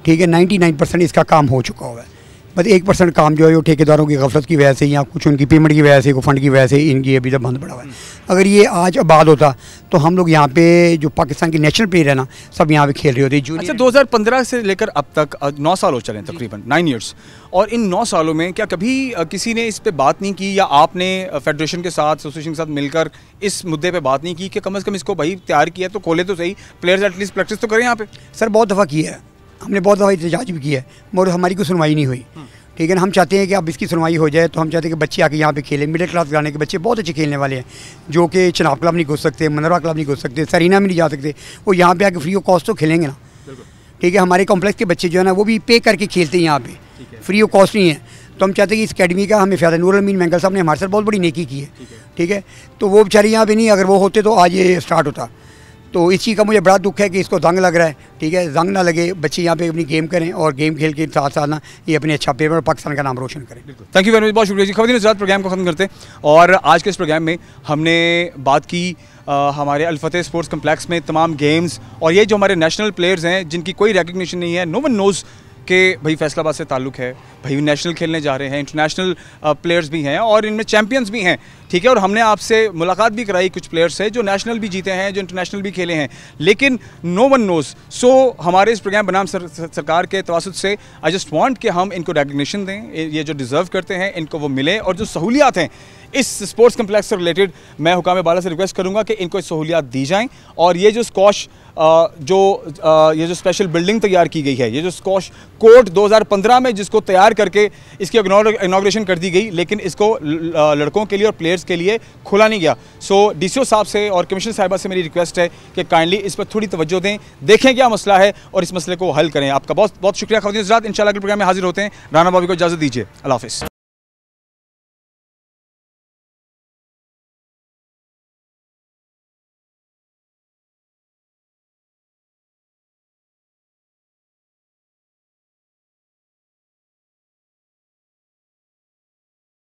ठीक है, निन्यानवे परसेंट इसका काम हो चुका हुआ है, बस एक परसेंट काम जो है वो ठेकेदारों की गफलत की वजह से या कुछ उनकी पेमेंट की वजह से, को फंड की वजह से इनकी अभी तक बंद पड़ा हुआ है। अगर ये आज आबाद होता तो हम लोग यहाँ पे जो पाकिस्तान के नेशनल प्लेयर है ना, सब यहाँ पे खेल रहे होते। अच्छा, दो हज़ार पंद्रह से लेकर अब तक नौ साल हो चले तकरीबन, नाइन ईयर्स, और इन नौ सालों में क्या कभी किसी ने इस पर बात नहीं की या आपने फेडरेशन के साथ, एसोसिएशन के साथ मिलकर इस मुद्दे पर बात नहीं की कि कम अज़ कम इसको भाई तैयार किया तो खोले तो सही, प्लेयर्स एटलीस्ट प्रैक्टिस तो करें यहाँ पे? सर, बहुत दफ़ा किया है हमने, बहुत दफ़ा एहतजाज भी किया है मगर हमारी कोई सुनवाई नहीं हुई। ठीक है ना, हम चाहते हैं कि अब इसकी सुनवाई हो जाए, तो हम चाहते हैं कि बच्चे आके यहाँ पे खेलें। मिडिल क्लास गाने के बच्चे बहुत अच्छे खेलने वाले हैं, जो कि चनाब क्लब नहीं घुस सकते, मनोरा क्लब नहीं घुस सकते, सरीना में नहीं जा सकते, वो यहाँ पे आके फ्री ऑफ कॉस्ट तो खेलेंगे ना। ठीक है, हमारे कॉम्प्लेक्स के बच्चे जो है ना वो भी पे करके खेलते हैं यहाँ पे, फ्री ऑफ कॉस्ट नहीं है। तो हम चाहते हैं कि इस अकेडमी का हमें फ़ायदा। नूर अमीन मंगल साहब ने हमारे साथ बहुत बड़ी नेकी की है। ठीक है, तो वो बेचारे यहाँ पर नहीं, अगर वो होते तो आज ये स्टार्ट होता। तो इसी का मुझे बड़ा दुख है कि इसको जंग लग रहा है। ठीक है, जंग ना लगे, बच्चे यहाँ पे अपनी गेम करें और गेम खेल के साथ साथ ना ये अपने अच्छा पेपर और पाकिस्तान का नाम रोशन करें। थैंक यू वेरी मच, बहुत शुक्रिया जी। ख़वातीन हज़रात, प्रोग्राम को खत्म करते हैं और आज के इस प्रोग्राम में हमने बात की आ, हमारे अल्फत स्पोर्ट्स कम्प्लेक्स में तमाम गेम्स और ये जो हमारे नेशनल प्लेयर्स हैं जिनकी कोई रिकग्निशन नहीं है, नो वन नोज़ कि भाई फैसलाबाद से ताल्लुक़ है, भाई नेशनल खेलने जा रहे हैं, इंटरनेशनल प्लेयर्स भी हैं और इनमें चैंपियंस भी हैं। ठीक है, और हमने आपसे मुलाकात भी कराई कुछ प्लेयर्स से जो नेशनल भी जीते हैं, जो इंटरनेशनल भी खेले हैं, लेकिन नो वन नोज़। सो हमारे इस प्रोग्राम बनाम सर, सरकार के तवासुत से आई जस्ट वांट कि हम इनको रिकग्निशन दें, ये जो डिज़र्व करते हैं इनको वो मिले, और जो सहूलियात हैं इस स्पोर्ट्स कम्प्लेक्स से रिलेटेड मैं हुकाम बाला से रिक्वेस्ट करूँगा कि इनको सहूलियात दी जाएँ। और ये जो स्कॉश जो ये जो स्पेशल बिल्डिंग तैयार की गई है, ये जो स्कॉश कोर्ट दो हज़ार पंद्रह में जिसको तैयार करके इसकी इनॉग्रेशन कर दी गई, लेकिन इसको लड़कों के लिए और प्लेयर्स के लिए खुला नहीं गया। सो डीसीओ साहब से और कमिश्नर साहिबा से मेरी रिक्वेस्ट है कि काइंडली इस पर थोड़ी तवज्जो दें, देखें क्या मसला है और इस मसले को हल करें। आपका बहुत बहुत शुक्रिया। ख़वातीन हज़रात, इंशाल्लाह अगले प्रोग्राम में हाजिर होते हैं। राना बाबी को इजाज़त दीजिए, अल्लाह हाफ़िज़।